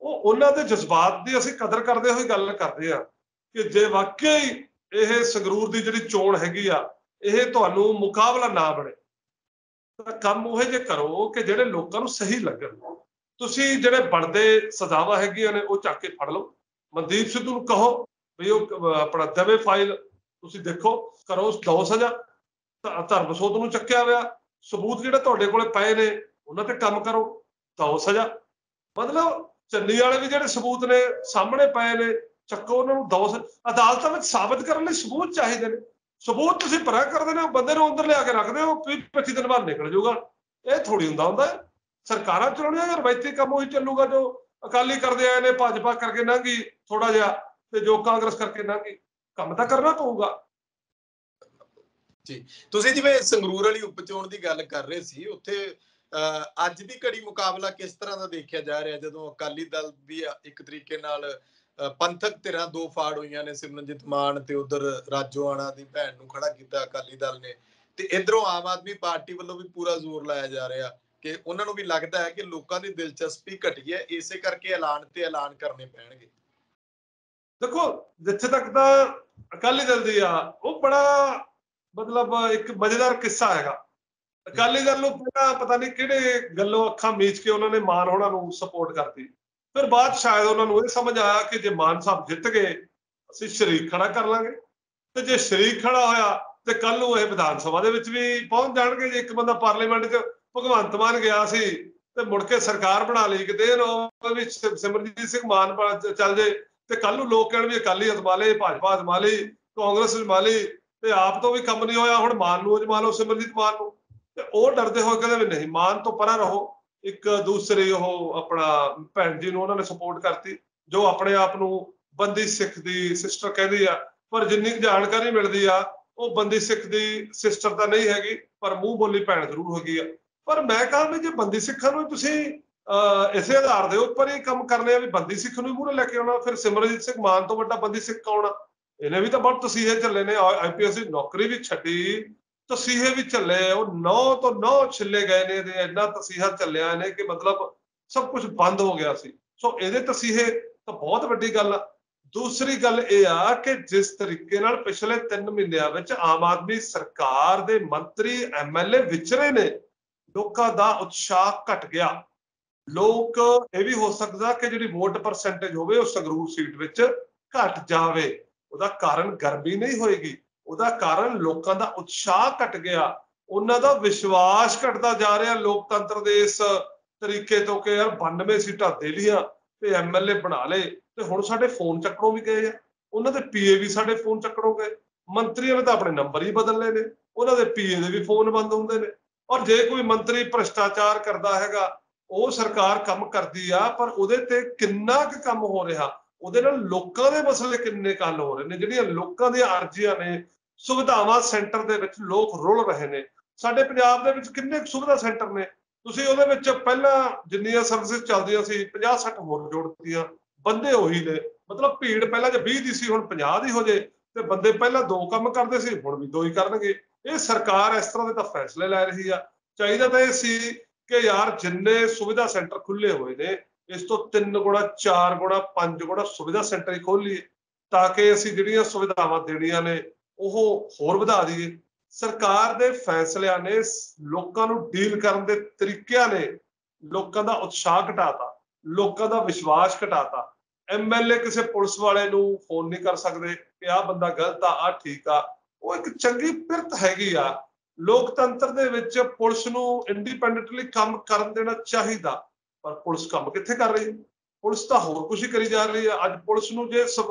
ਉਹ ਉਹਨਾਂ ਦੇ ਜਜ਼ਬਾਤ ਦੀ ਅਸੀਂ ਕਦਰ ਕਰਦੇ ਹੋਏ ਗੱਲ ਕਰਦੇ ਹਾਂ ਕਿ ਜੇ ਵਾਕਈ ਇਹ ਸੰਗਰੂਰ ਦੀ ਜਿਹੜੀ ਚੋਣ ਹੈਗੀ ਆ ਇਹ ਤੁਹਾਨੂੰ ਮੁਕਾਬਲਾ ਨਾ ਬਣੇ, ਤਾਂ ਕੰਮ ਉਹ ਜੇ ਕਰੋ ਕਿ ਜਿਹੜੇ ਲੋਕਾਂ ਨੂੰ ਸਹੀ ਲੱਗਣ। ਤੁਸੀਂ ਜਿਹੜੇ ਬਣਦੇ ਸਜ਼ਾਵਾਂ ਹੈਗੀਆਂ ਨੇ ਉਹ ਚੱਕ ਕੇ ਫੜ ਲਓ, ਮਨਦੀਪ ਸਿੱਧੂ ਨੂੰ ਕਹੋ ਵੀ ਉਹ ਆਪਣਾ ਦਵੇ ਫਾਈਲ, ਤੁਸੀਂ ਦੇਖੋ ਕਰੋ ਦੋ ਸਜ਼ਾ। ਧਰਮਸੋਤ ਨੂੰ ਚੱਕਿਆ ਹੋਇਆ, ਸਬੂਤ ਜਿਹੜੇ ਤੁਹਾਡੇ ਕੋਲੇ ਪਏ ਨੇ ਉਹਨਾਂ ਤੇ ਕੰਮ ਕਰੋ, ਦੋ ਸਜ਼ਾ। ਮਤਲਬ ਚੰਨੀ ਵਾਲੇ ਵੀ ਜਿਹੜੇ ਸਬੂਤ ਨੇ ਸਾਹਮਣੇ ਪਏ ਨੇ ਚੱਕੋ ਉਹਨਾਂ ਨੂੰ, ਦੋ ਸਜ਼ਾ। ਅਦਾਲਤਾਂ ਵਿੱਚ ਸਾਬਤ ਕਰਨ ਲਈ ਸਬੂਤ ਚਾਹੀਦੇ ਨੇ, ਸਬੂਤ ਤੁਸੀਂ ਪਰਾ ਕਰਦੇ ਨੇ, ਬੰਦੇ ਨੂੰ ਅੰਦਰ ਲਿਆ ਕੇ ਰੱਖਦੇ ਹੋ, ਪੱਚੀ ਦਿਨ ਬਾਅਦ ਨਿਕਲ ਜਾਊਗਾ। ਇਹ ਥੋੜ੍ਹੀ ਹੁੰਦਾ ਹੁੰਦਾ ਸਰਕਾਰਾਂ ਚਲਾਉਣੀਆਂ, ਰਵਾਇਤੀ ਕੰਮ ਉਹੀ ਚੱਲੂਗਾ ਜੋ ਅਕਾਲੀ ਕਰਦੇ ਆਏ ਨੇ, ਭਾਜਪਾ ਕਰਕੇ ਲੰਘੀ ਥੋੜਾ ਜਿਹਾ, ਤੇ ਜੋ ਕਾਂਗਰਸ ਕਰਕੇ ਲੰਘੀ, ਕੰਮ ਤਾਂ ਕਰਨਾ ਪਊਗਾ। ਜੀ, ਤੁਸੀਂ ਜਿਵੇਂ ਸੰਗਰੂਰ ਵਾਲੀ ਉਪਚੋਣ ਦੀ ਗੱਲ ਕਰ ਰਹੇ ਸੀ, ਉੱਥੇ ਅੱਜ ਦੀ ਘੜੀ ਮੁਕਾਬਲਾ ਕਿਸ ਤਰ੍ਹਾਂ ਦਾ ਦੇਖਿਆ ਜਾ ਰਿਹਾ, ਜਦੋਂ ਅਕਾਲੀ ਦਲ ਦੀ ਇੱਕ ਤਰੀਕੇ ਨਾਲ ਪੰਥਕ ਧਿਰਾਂ ਦੋ ਫਾੜ ਹੋਈਆਂ ਨੇ, ਸਿਮਰਨਜੀਤ ਮਾਨ ਤੇ ਉਧਰ ਰਾਜੋਆਣਾ ਦੀ ਭੈਣ ਨੂੰ ਖੜਾ ਕੀਤਾ ਅਕਾਲੀ ਦਲ ਨੇ, ਤੇ ਇਧਰੋਂ ਆਮ ਆਦਮੀ ਪਾਰਟੀ ਵੱਲੋਂ ਵੀ ਪੂਰਾ ਜ਼ੋਰ ਲਾਇਆ ਜਾ ਰਿਹਾ ਕਿ ਉਹਨਾਂ ਨੂੰ ਵੀ ਲੱਗਦਾ ਹੈ ਕਿ ਲੋਕਾਂ ਦੀ ਦਿਲਚਸਪੀ ਘਟੀ ਹੈ, ਇਸੇ ਕਰਕੇ ਐਲਾਨ ਤੇ ਐਲਾਨ ਕਰਨੇ ਪੈਣਗੇ। ਦੇਖੋ, ਜਿੱਥੇ ਤੱਕ ਤਾਂ ਅਕਾਲੀ ਦਲ ਦੀ ਆ, ਉਹ ਬੜਾ ਮਤਲਬ ਇੱਕ ਮਜ਼ੇਦਾਰ ਕਿੱਸਾ ਹੈਗਾ। ਅਕਾਲੀ ਦਲ ਨੂੰ ਪਹਿਲਾਂ ਪਤਾ ਨਹੀਂ ਕਿਹੜੇ ਗੱਲੋਂ ਅੱਖਾਂ ਮੀਚ ਕੇ ਉਹਨਾਂ ਨੇ ਮਾਨ ਹੋਣਾ ਨੂੰ ਸਪੋਰਟ ਕਰਤੀ, ਫਿਰ ਬਾਅਦ ਸ਼ਾਇਦ ਉਹਨਾਂ ਨੂੰ ਇਹ ਸਮਝ ਆਇਆ ਕਿ ਜੇ ਮਾਨ ਸਾਹਿਬ ਜਿੱਤ ਗਏ ਅਸੀਂ ਸ਼ਰੀਕ ਖੜਾ ਕਰ ਲਾਂਗੇ, ਤੇ ਜੇ ਸ਼ਰੀਕ ਖੜਾ ਹੋਇਆ ਤੇ ਕੱਲ ਨੂੰ ਇਹ ਵਿਧਾਨ ਸਭਾ ਦੇ ਵਿੱਚ ਵੀ ਪਹੁੰਚ ਜਾਣਗੇ। ਜੇ ਇੱਕ ਬੰਦਾ ਪਾਰਲੀਮੈਂਟ 'ਚ ਭਗਵੰਤ ਮਾਨ ਗਿਆ ਸੀ ਤੇ ਮੁੜ ਕੇ ਸਰਕਾਰ ਬਣਾ ਲਈ ਕਿਤੇ ਉਹ ਵੀ ਸਿਮਰਜੀਤ ਸਿੰਘ ਮਾਨ ਚੱਲ ਜੇ, ਤੇ ਕੱਲ ਨੂੰ ਲੋਕ ਕਹਿਣ ਵੀ ਅਕਾਲੀ ਅਜਮਾ ਲਈ, ਭਾਜਪਾ ਅਜਮਾ ਲਈ, ਕਾਂਗਰਸ ਅਜਮਾ ਲਈ, ਤੇ ਆਪ ਤੋਂ ਵੀ ਕੰਮ ਨਹੀਂ ਹੋਇਆ, ਹੁਣ ਮਾਨ ਨੂੰ ਅਜਮਾ ਲਓ, ਸਿਮਰਜੀਤ ਮਾਨ ਨੂੰ। ਤੇ ਉਹ ਡਰਦੇ ਹੋਏ ਕਹਿੰਦੇ ਵੀ ਨਹੀਂ, ਮਾਨ ਤੋਂ ਪਰਾਂ ਰਹੋ। ਇੱਕ ਦੂਸਰੇ ਉਹ ਆਪਣਾ ਭੈਣ ਜੀ ਨੂੰ ਉਹਨਾਂ ਨੇ ਸਪੋਰਟ ਕਰਤੀ, ਜੋ ਆਪਣੇ ਆਪ ਨੂੰ ਬੰਦੀ ਸਿੱਖ ਦੀ ਸਿਸਟਰ ਕਹਿੰਦੀ ਆ, ਪਰ ਜਿੰਨੀ ਜਾਣਕਾਰੀ ਮਿਲਦੀ ਆ ਉਹ ਬੰਦੀ ਸਿੱਖ ਦੀ ਸਿਸਟਰ ਤਾਂ ਨਹੀਂ ਹੈਗੀ, ਪਰ ਮੂੰਹ ਬੋਲੀ ਭੈਣ ਜ਼ਰੂਰ ਹੋ ਗਈ ਆ। ਪਰ ਮੈਂ ਕਹਾਂ ਵੀ ਜੇ ਬੰਦੀ ਸਿੱਖਾਂ ਨੂੰ ਤੁਸੀਂ ਇਸੇ ਆਧਾਰ ਦੇ ਉੱਪਰ ਹੀ ਕੰਮ ਕਰਨੇ ਆ ਵੀ ਬੰਦੀ ਸਿੱਖ ਨੂੰ ਮੂਹਰੇ ਲੈ ਕੇ ਆਉਣਾ, ਫਿਰ ਸਿਮਰਜੀਤ ਸਿੰਘ ਮਾਨ ਤੋਂ ਵੱਡਾ ਬੰਦੀ ਸਿੱਖ ਕੌਣ ਆ? ਇਹਨੇ ਵੀ ਤਾਂ ਬਹੁਤ ਤਸੀਹੇ ਝੱਲੇ ਨੇ, ਆਈ ਪੀ ਐਸ ਦੀ ਨੌਕਰੀ ਵੀ ਛੱਡੀ, ਤਸੀਹੇ ਵੀ ਝੱਲੇ, ਉਹ ਨੌ ਤੋਂ ਨੌ ਛਿੱਲੇ ਗਏ ਨੇ, ਤੇ ਇੰਨਾ ਤਸੀਹਾ ਝੱਲਿਆ ਨੇ ਕਿ ਮਤਲਬ ਸਭ ਕੁਝ ਬੰਦ ਹੋ ਗਿਆ ਸੀ। ਸੋ ਇਹਦੇ ਤਸੀਹੇ ਤਾਂ ਬਹੁਤ ਵੱਡੀ ਗੱਲ ਆ। ਦੂਸਰੀ ਗੱਲ ਇਹ ਆ ਕਿ ਜਿਸ ਤਰੀਕੇ ਨਾਲ ਪਿਛਲੇ ਤਿੰਨ ਮਹੀਨਿਆਂ ਵਿੱਚ ਆਮ ਆਦਮੀ ਸਰਕਾਰ ਦੇ ਮੰਤਰੀ ਐਮ ਐਲ ਏ ਵਿਚਰੇ ਨੇ, ਲੋਕਾਂ ਦਾ ਉਤਸ਼ਾਹ ਘਟ ਗਿਆ। लोग यह भी हो सकता कि जिहड़ी वोट परसेंटेज होवे संगरूर सीट विच घट जावे। उहदा कारण गर्मी नहीं होएगी, उहदा कारण लोगों का उत्साह घट गया, उन्हां दा विश्वास घटदा जा रहा लोकतंत्र दे इस तरीके तो कि यार बानवे सीटां दे लिया ते एम एल ए बना ले ते हुण साडे फोन चक्करों भी गए हैं, उन्हां दे पी ए भी साडे फोन चक्करों गए, मंत्रियों ने तो अपने नंबर ही बदल ले ने, उन्हां दे पी ए दे भी फोन बंद हुंदे ने। और जे कोई मंत्री भ्रष्टाचार करता है वो सरकार कम करती आ पर उहदे ते किन्ना क कम हो रहा, उहदे नाल लोकां दे मसले किन्ने हल हो रहे हैं, जिहड़ियां लोकां दी अर्जीआं ने सुविधावां सेंटर दे विच लोक रुल रहे हैं। साडे पंजाब दे विच किन्ने सुविधा सेंटर ने, तुसीं उहदे विच पहलां जिन्नियां सर्विसेज चलदियां सी पचास साठ होर जोड़तीआं, बंदे उही ने, मतलब भीड़ पहलां जे बीस दी सी हुण पचास दी हो जाए ते बंदे पहलां दो काम करदे सी हुण भी दो ही करनगे। ये सरकार इस तरह के तो फैसले लै रही है। चाहिए तो यह कि यार जिन्ने सुविधा सेंटर खुले हुए ने इस तो तीन गुणा चार गुणा पांच गुणा सुविधा सेंटर ही खोल लिए ताकि असी जिहड़ियां सुविधावां देणियां ने ओह होर वधा दईए। सरकार दे फैसलियां ने लोकां नूं डील करन दे तरीकिआं ने लोकां दा उत्साह घटाता, लोकां दा विश्वास घटाता। एम एल ए किसी पुलिस वाले नूं फोन नहीं कर सकते कि आह बंदा गलत आ आह ठीक आ। वो एक चंगी पिरत हैगी आ, लोकतंत्र दे विच पुलिस नूं इंडिपेंडेंटली काम करन देना चाहिदा, पर पुलिस काम कित्थे कर रही है? पुलिस तां होर कुछ ही करी जा रही है। अज पुलिस नूं जे सब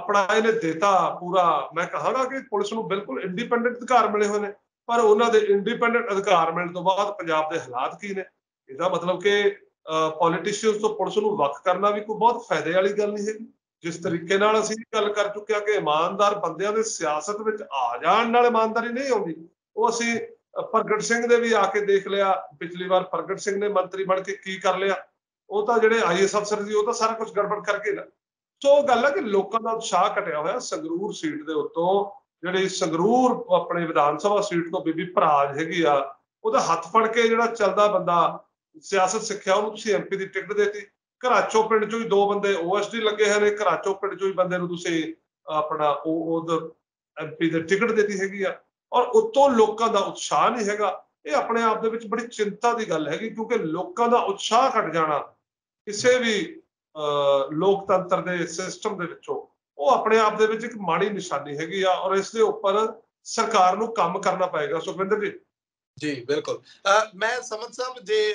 अपना इहने देता पूरा, मैं कहांगा कि पुलिस नूं बिल्कुल इंडिपेंडेंट अधिकार मिले हुए हैं, पर उन्हां दे इंडिपेंडेंट अधिकार मिलण तो बाद पंजाब दे हालात की ने। इहदा मतलब कि पॉलिटिशियन्स तो पुलिस नूं वख करना भी कोई बहुत फायदे वाली गल नहीं है। जिस तरीके नाल असीं गल कर चुके हैं कि ईमानदार बंदियां दे सियासत विच आ जाण नाल ईमानदारी नहीं आउंदी, वो असीं प्रगट सिंह दे भी आके देख लिया। पिछली बार प्रगट सिंह ने मंत्री बन के की कर लिया, वो तो जिहड़े आई एस अफसर सी वो तो सारा कुछ गड़बड़ करके ना। सो गल है कि लोगों का उत्साह घटिया होया। संगरूर सीट दे उत्तों जिहड़ी संगरूर अपने विधान सभा सीट तो बीबी भराज हैगी आ, उहदा हत्थ फड़ के जिहड़ा चलदा बंदा सियासत सिक्खिया उहनूं तुसीं एम पी दी टिकट देती। घराचो पिंड चो ही दो बंदे ओ एस डी लगे हैं, घराचो पिंड चो ही बंदे तुसीं अपना एम पी दे टिकट देती हैगी आ और उत्तों लोगों का उत्साह नहीं हैगा। यह अपने आप दे विच बड़ी चिंता की गल हैगी क्योंकि लोगों का उत्साह घट जाना किसी भी लोकतंत्र दे सिस्टम दे विचों वो अपने आप दे विच इक माड़ी निशानी हैगी आ और इस दे उपर सरकार नूं काम करना पएगा। सुखविंदर जी जी बिल्कुल। आ, मैं समझ साहब जे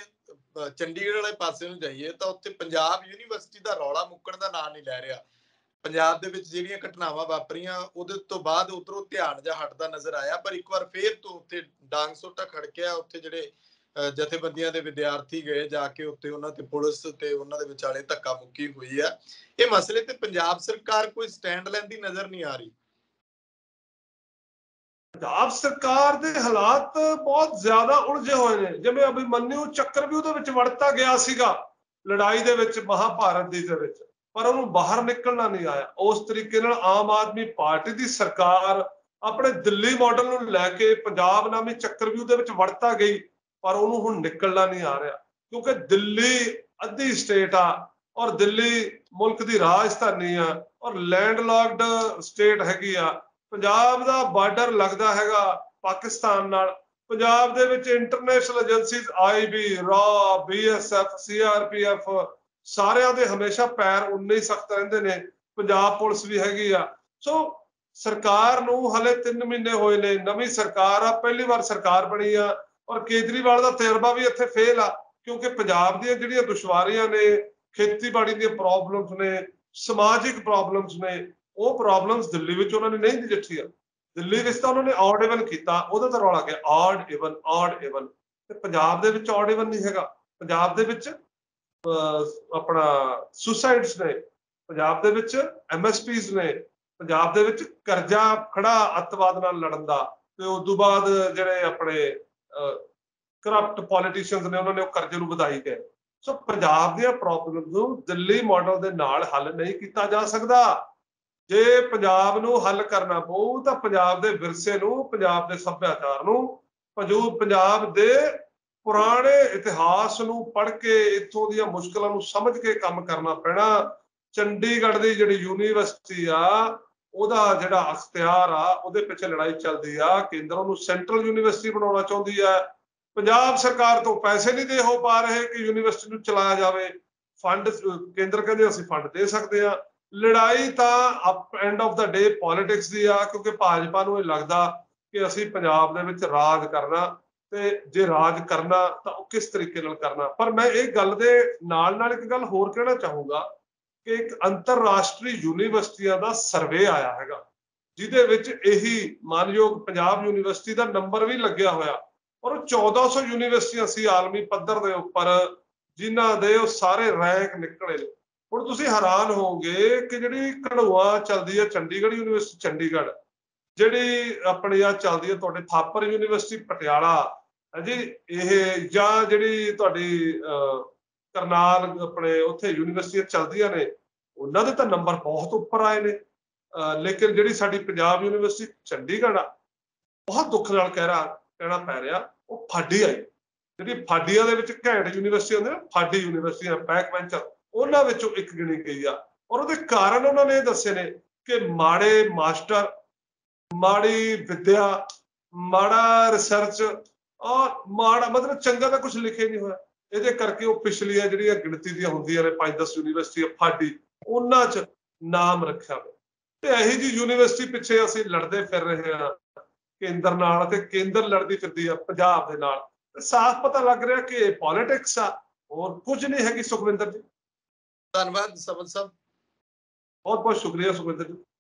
ਚੰਡੀਗੜ੍ਹ ਵਾਲੇ ਪਾਸੇ ਨੂੰ ਜਾਈਏ ਤਾਂ ਉੱਥੇ ਪੰਜਾਬ ਯੂਨੀਵਰਸਿਟੀ ਦਾ ਰੌਲਾ ਮੁੱਕਣ ਦਾ ਨਾਂ ਨਹੀਂ ਲੈ ਰਿਹਾ। ਪੰਜਾਬ ਦੇ ਵਿੱਚ ਜਿਹੜੀਆਂ ਘਟਨਾਵਾਂ ਵਾਪਰੀਆਂ ਉਹਦੇ ਤੋਂ ਬਾਅਦ ਉਧਰੋਂ ਧਿਆਨ ਜਾਂ ਹਟਦਾ ਨਜ਼ਰ ਆਇਆ, ਪਰ ਇੱਕ ਵਾਰ ਫੇਰ ਤੋਂ ਉੱਥੇ ਡਾਂਗ ਸੋਟਾ ਖੜਕਿਆ। ਉੱਥੇ ਜਿਹੜੇ ਜਥੇਬੰਦੀਆਂ ਦੇ ਵਿਦਿਆਰਥੀ ਗਏ ਜਾ ਕੇ ਉੱਥੇ ਉਹਨਾਂ ਤੇ ਪੁਲਿਸ ਤੇ ਉਹਨਾਂ ਦੇ ਵਿਚਾਲੇ ਧੱਕਾ ਮੁੱਕੀ ਹੋਈ ਆ। ਇਹ ਮਸਲੇ ਤੇ ਪੰਜਾਬ ਸਰਕਾਰ ਕੋਈ ਸਟੈਂਡ ਲੈਂਦੀ ਨਜ਼ਰ ਨਹੀਂ ਆ ਰਹੀ। ਪੰਜਾਬ ਸਰਕਾਰ ਦੇ ਹਾਲਾਤ ਬਹੁਤ ਜ਼ਿਆਦਾ ਉਲਝੇ ਹੋਏ ਨੇ। ਜਿਵੇਂ ਅਭਿਮਨਿਊ ਚੱਕਰ ਵੀ ਉਹਦੇ ਵਿੱਚ ਵੜਤਾ ਗਿਆ ਸੀਗਾ ਲੜਾਈ ਦੇ ਵਿੱਚ ਮਹਾਭਾਰਤ ਦੀ ਦੇ ਵਿੱਚ, ਪਰ ਉਹਨੂੰ ਬਾਹਰ ਨਿਕਲਣਾ ਨਹੀਂ ਆਇਆ। ਉਸ ਤਰੀਕੇ ਨਾਲ ਆਮ ਆਦਮੀ ਪਾਰਟੀ ਦੀ ਸਰਕਾਰ ਆਪਣੇ ਦਿੱਲੀ ਮਾਡਲ ਨੂੰ ਲੈ ਕੇ ਪੰਜਾਬ ਨਾਮੀ ਚੱਕਰ ਵੀ ਉਹਦੇ ਵਿੱਚ ਵੜਤਾ ਗਈ, ਪਰ ਉਹਨੂੰ ਹੁਣ ਨਿਕਲਣਾ ਨਹੀਂ ਆ ਰਿਹਾ ਕਿਉਂਕਿ ਦਿੱਲੀ ਅੱਧੀ ਸਟੇਟ ਆ ਔਰ ਦਿੱਲੀ ਮੁਲਕ ਦੀ ਰਾਜਧਾਨੀ ਆ ਔਰ ਲੈਂਡਲੌਕਡ ਸਟੇਟ ਹੈਗੀ ਆ। ਪੰਜਾਬ ਦਾ ਬਾਰਡਰ ਲੱਗਦਾ ਹੈਗਾ ਪਾਕਿਸਤਾਨ ਨਾਲ। ਪੰਜਾਬ ਦੇ ਵਿੱਚ ਇੰਟਰਨੈਸ਼ਨਲ ਏਜੰਸੀਜ਼ ਆਈਬੀ ਰਾ ਬੀਐਸਐਫ ਸੀਆਰਪੀਐਫ ਸਾਰਿਆਂ ਦੇ ਹਮੇਸ਼ਾ ਪੈਰ ਉਨੇ ਹੀ ਸਖਤ ਰਹਿੰਦੇ ਨੇ। ਪੰਜਾਬ ਪੁਲਿਸ ਵੀ ਹੈਗੀ ਆ। ਸੋ ਸਰਕਾਰ ਨੂੰ ਹਲੇ ਤਿੰਨ ਮਹੀਨੇ ਹੋਏ ਨੇ, ਨਵੀਂ ਸਰਕਾਰ ਆ, ਪਹਿਲੀ ਵਾਰ ਸਰਕਾਰ ਬਣੀ ਆ ਔਰ ਕੇਜਰੀਵਾਲ ਦਾ ਤਜਰਬਾ ਵੀ ਇੱਥੇ ਫੇਲ ਆ ਕਿਉਂਕਿ ਪੰਜਾਬ ਦੀਆਂ ਜਿਹੜੀਆਂ ਦੁਸ਼ਵਾਰੀਆਂ ਨੇ, ਖੇਤੀਬਾੜੀ ਦੀਆਂ ਪ੍ਰੋਬਲਮਸ ਨੇ, ਸਮਾਜਿਕ ਪ੍ਰੋਬਲਮਸ ਨੇ, ਉਹ ਪ੍ਰੋਬਲਮਸ ਦਿੱਲੀ ਵਿੱਚ ਉਹਨਾਂ ਨੇ ਨਹੀਂ ਨਜਿੱਠੀਆਂ। ਦਿੱਲੀ ਵਿੱਚ ਤਾਂ ਉਹਨਾਂ ਨੇ ਆਡ ਈਵਨ ਕੀਤਾ, ਉਹਦਾ ਤਾਂ ਰੌਲਾ ਗਿਆ ਆਡ ਈਵਨ ਆਡ ਈਵਨ, ਤੇ ਪੰਜਾਬ ਦੇ ਵਿੱਚ ਆਡ ਈਵਨ ਨਹੀਂ ਹੈਗਾ। ਪੰਜਾਬ ਦੇ ਵਿੱਚ ਆਪਣਾ ਸੁਸਾਈਡਸ ਨੇ, ਪੰਜਾਬ ਦੇ ਵਿੱਚ ਐਮਐਸਪੀਜ਼ ਨੇ, ਪੰਜਾਬ ਦੇ ਵਿੱਚ ਕਰਜ਼ਾ ਖੜਾ ਅੱਤਵਾਦ ਨਾਲ ਲੜਨ ਦਾ, ਤੇ ਉਸ ਤੋਂ ਬਾਅਦ ਜਿਹੜੇ ਆਪਣੇ ਕਰਪਟ ਪੋਲੀਟੀਸ਼ੀਅਨਸ ਨੇ ਉਹਨਾਂ ਨੇ ਉਹ ਕਰਜ਼ੇ ਨੂੰ ਵਧਾਈ ਗਏ। ਸੋ ਪੰਜਾਬ ਦੀਆਂ ਪ੍ਰੋਬਲਮਸ ਨੂੰ ਦਿੱਲੀ ਮਾਡਲ ਦੇ ਨਾਲ ਹੱਲ ਨਹੀਂ ਕੀਤਾ ਜਾ ਸਕਦਾ। जे पंजाब नूं हल करना पऊ तो पंजाब दे विरसे नूं, पंजाब दे सभ्याचार नूं, पंजाब दे पुराने इतिहास नूं पढ़ के इत्थों दीआं मुश्किलां नूं समझ के काम करना पैना। चंडीगढ़ दी जिहड़ी यूनीवर्सिटी आ उहदा जिहड़ा अख्तियार आ उहदे पिछे लड़ाई चलदी आ। केंद्र नूं सैंट्रल यूनीवर्सिटी बनाउणा चाहुंदी आ, पंजाब सरकार तो पैसे नहीं दे हो पा रहे कि यूनिवर्सिटी चलाया जाए। फंड केंद्र कहते असं फंड दे सकते हैं। लड़ाई तो up end of the day politics की आ, क्योंकि भाजपा को लगता कि असी पंजाब दे विच राज करना, तो जे राज करना तो किस तरीके नाल करना। पर मैं एक गल दे नाल नाल एक गल होर कहना चाहूँगा कि एक अंतरराष्ट्रीय यूनिवर्सिटियां का सर्वे आया है जिहदे विच यही मानयोग पंजाब यूनिवर्सिटी का नंबर भी लग्या होया और चौदह सौ यूनिवर्सिटियां सी आलमी पद्धर के उपर जिन्हां दे सारे रैंक निकले। हुण तुसीं हैरान होवोगे कि जिहड़ी घड़ुआ चलती है चंडीगढ़ यूनिवर्सिटी चंडीगढ़, जिहड़ी अपनी आ चलती है तुहाडे थापर यूनिवर्सिटी पटियाला जी, यह जां जिहड़ी तुहाडी करनाल अपने उत्थे यूनिवर्सिटियां चलदियां ने उन्हां दे तां नंबर बहुत उपर आए ने। लेकिन जिहड़ी साडी पंजाब यूनिवर्सिटी चंडीगढ़ आ, बहुत दुख नाल कह रहा कहना पै रहा, वो फाडी आई जी। फाडिया के घैंट यूनिवर्सिटी ने फाडी यूनिवर्सिटी बैक वेंचर उन्होंने एक गिनी गई आ। और वो कारण उन्होंने दसे ने कि माड़े मास्टर, माड़ी विद्या, माड़ा रिसर्च और माड़ा मतलब चंगा तो कुछ लिखे नहीं होया। ये करके वो पिछलियां जी गिनती दी होंदियां ने पांच दस यूनिवर्सिटियां फाडी उन्होंने च नाम रखा वे। यही जी यूनिवर्सिटी पिछे असीं लड़ते फिर रहे हैं केंद्र नाल ते केंद्र लड़ती फिरती है पंजाब दे नाल। साफ पता लग रहा कि पॉलिटिक्स आ और कुछ नहीं है। सुखविंदर जी धन्यवाद, समद साहब बहुत बहुत शुक्रिया। सुखविंदर जी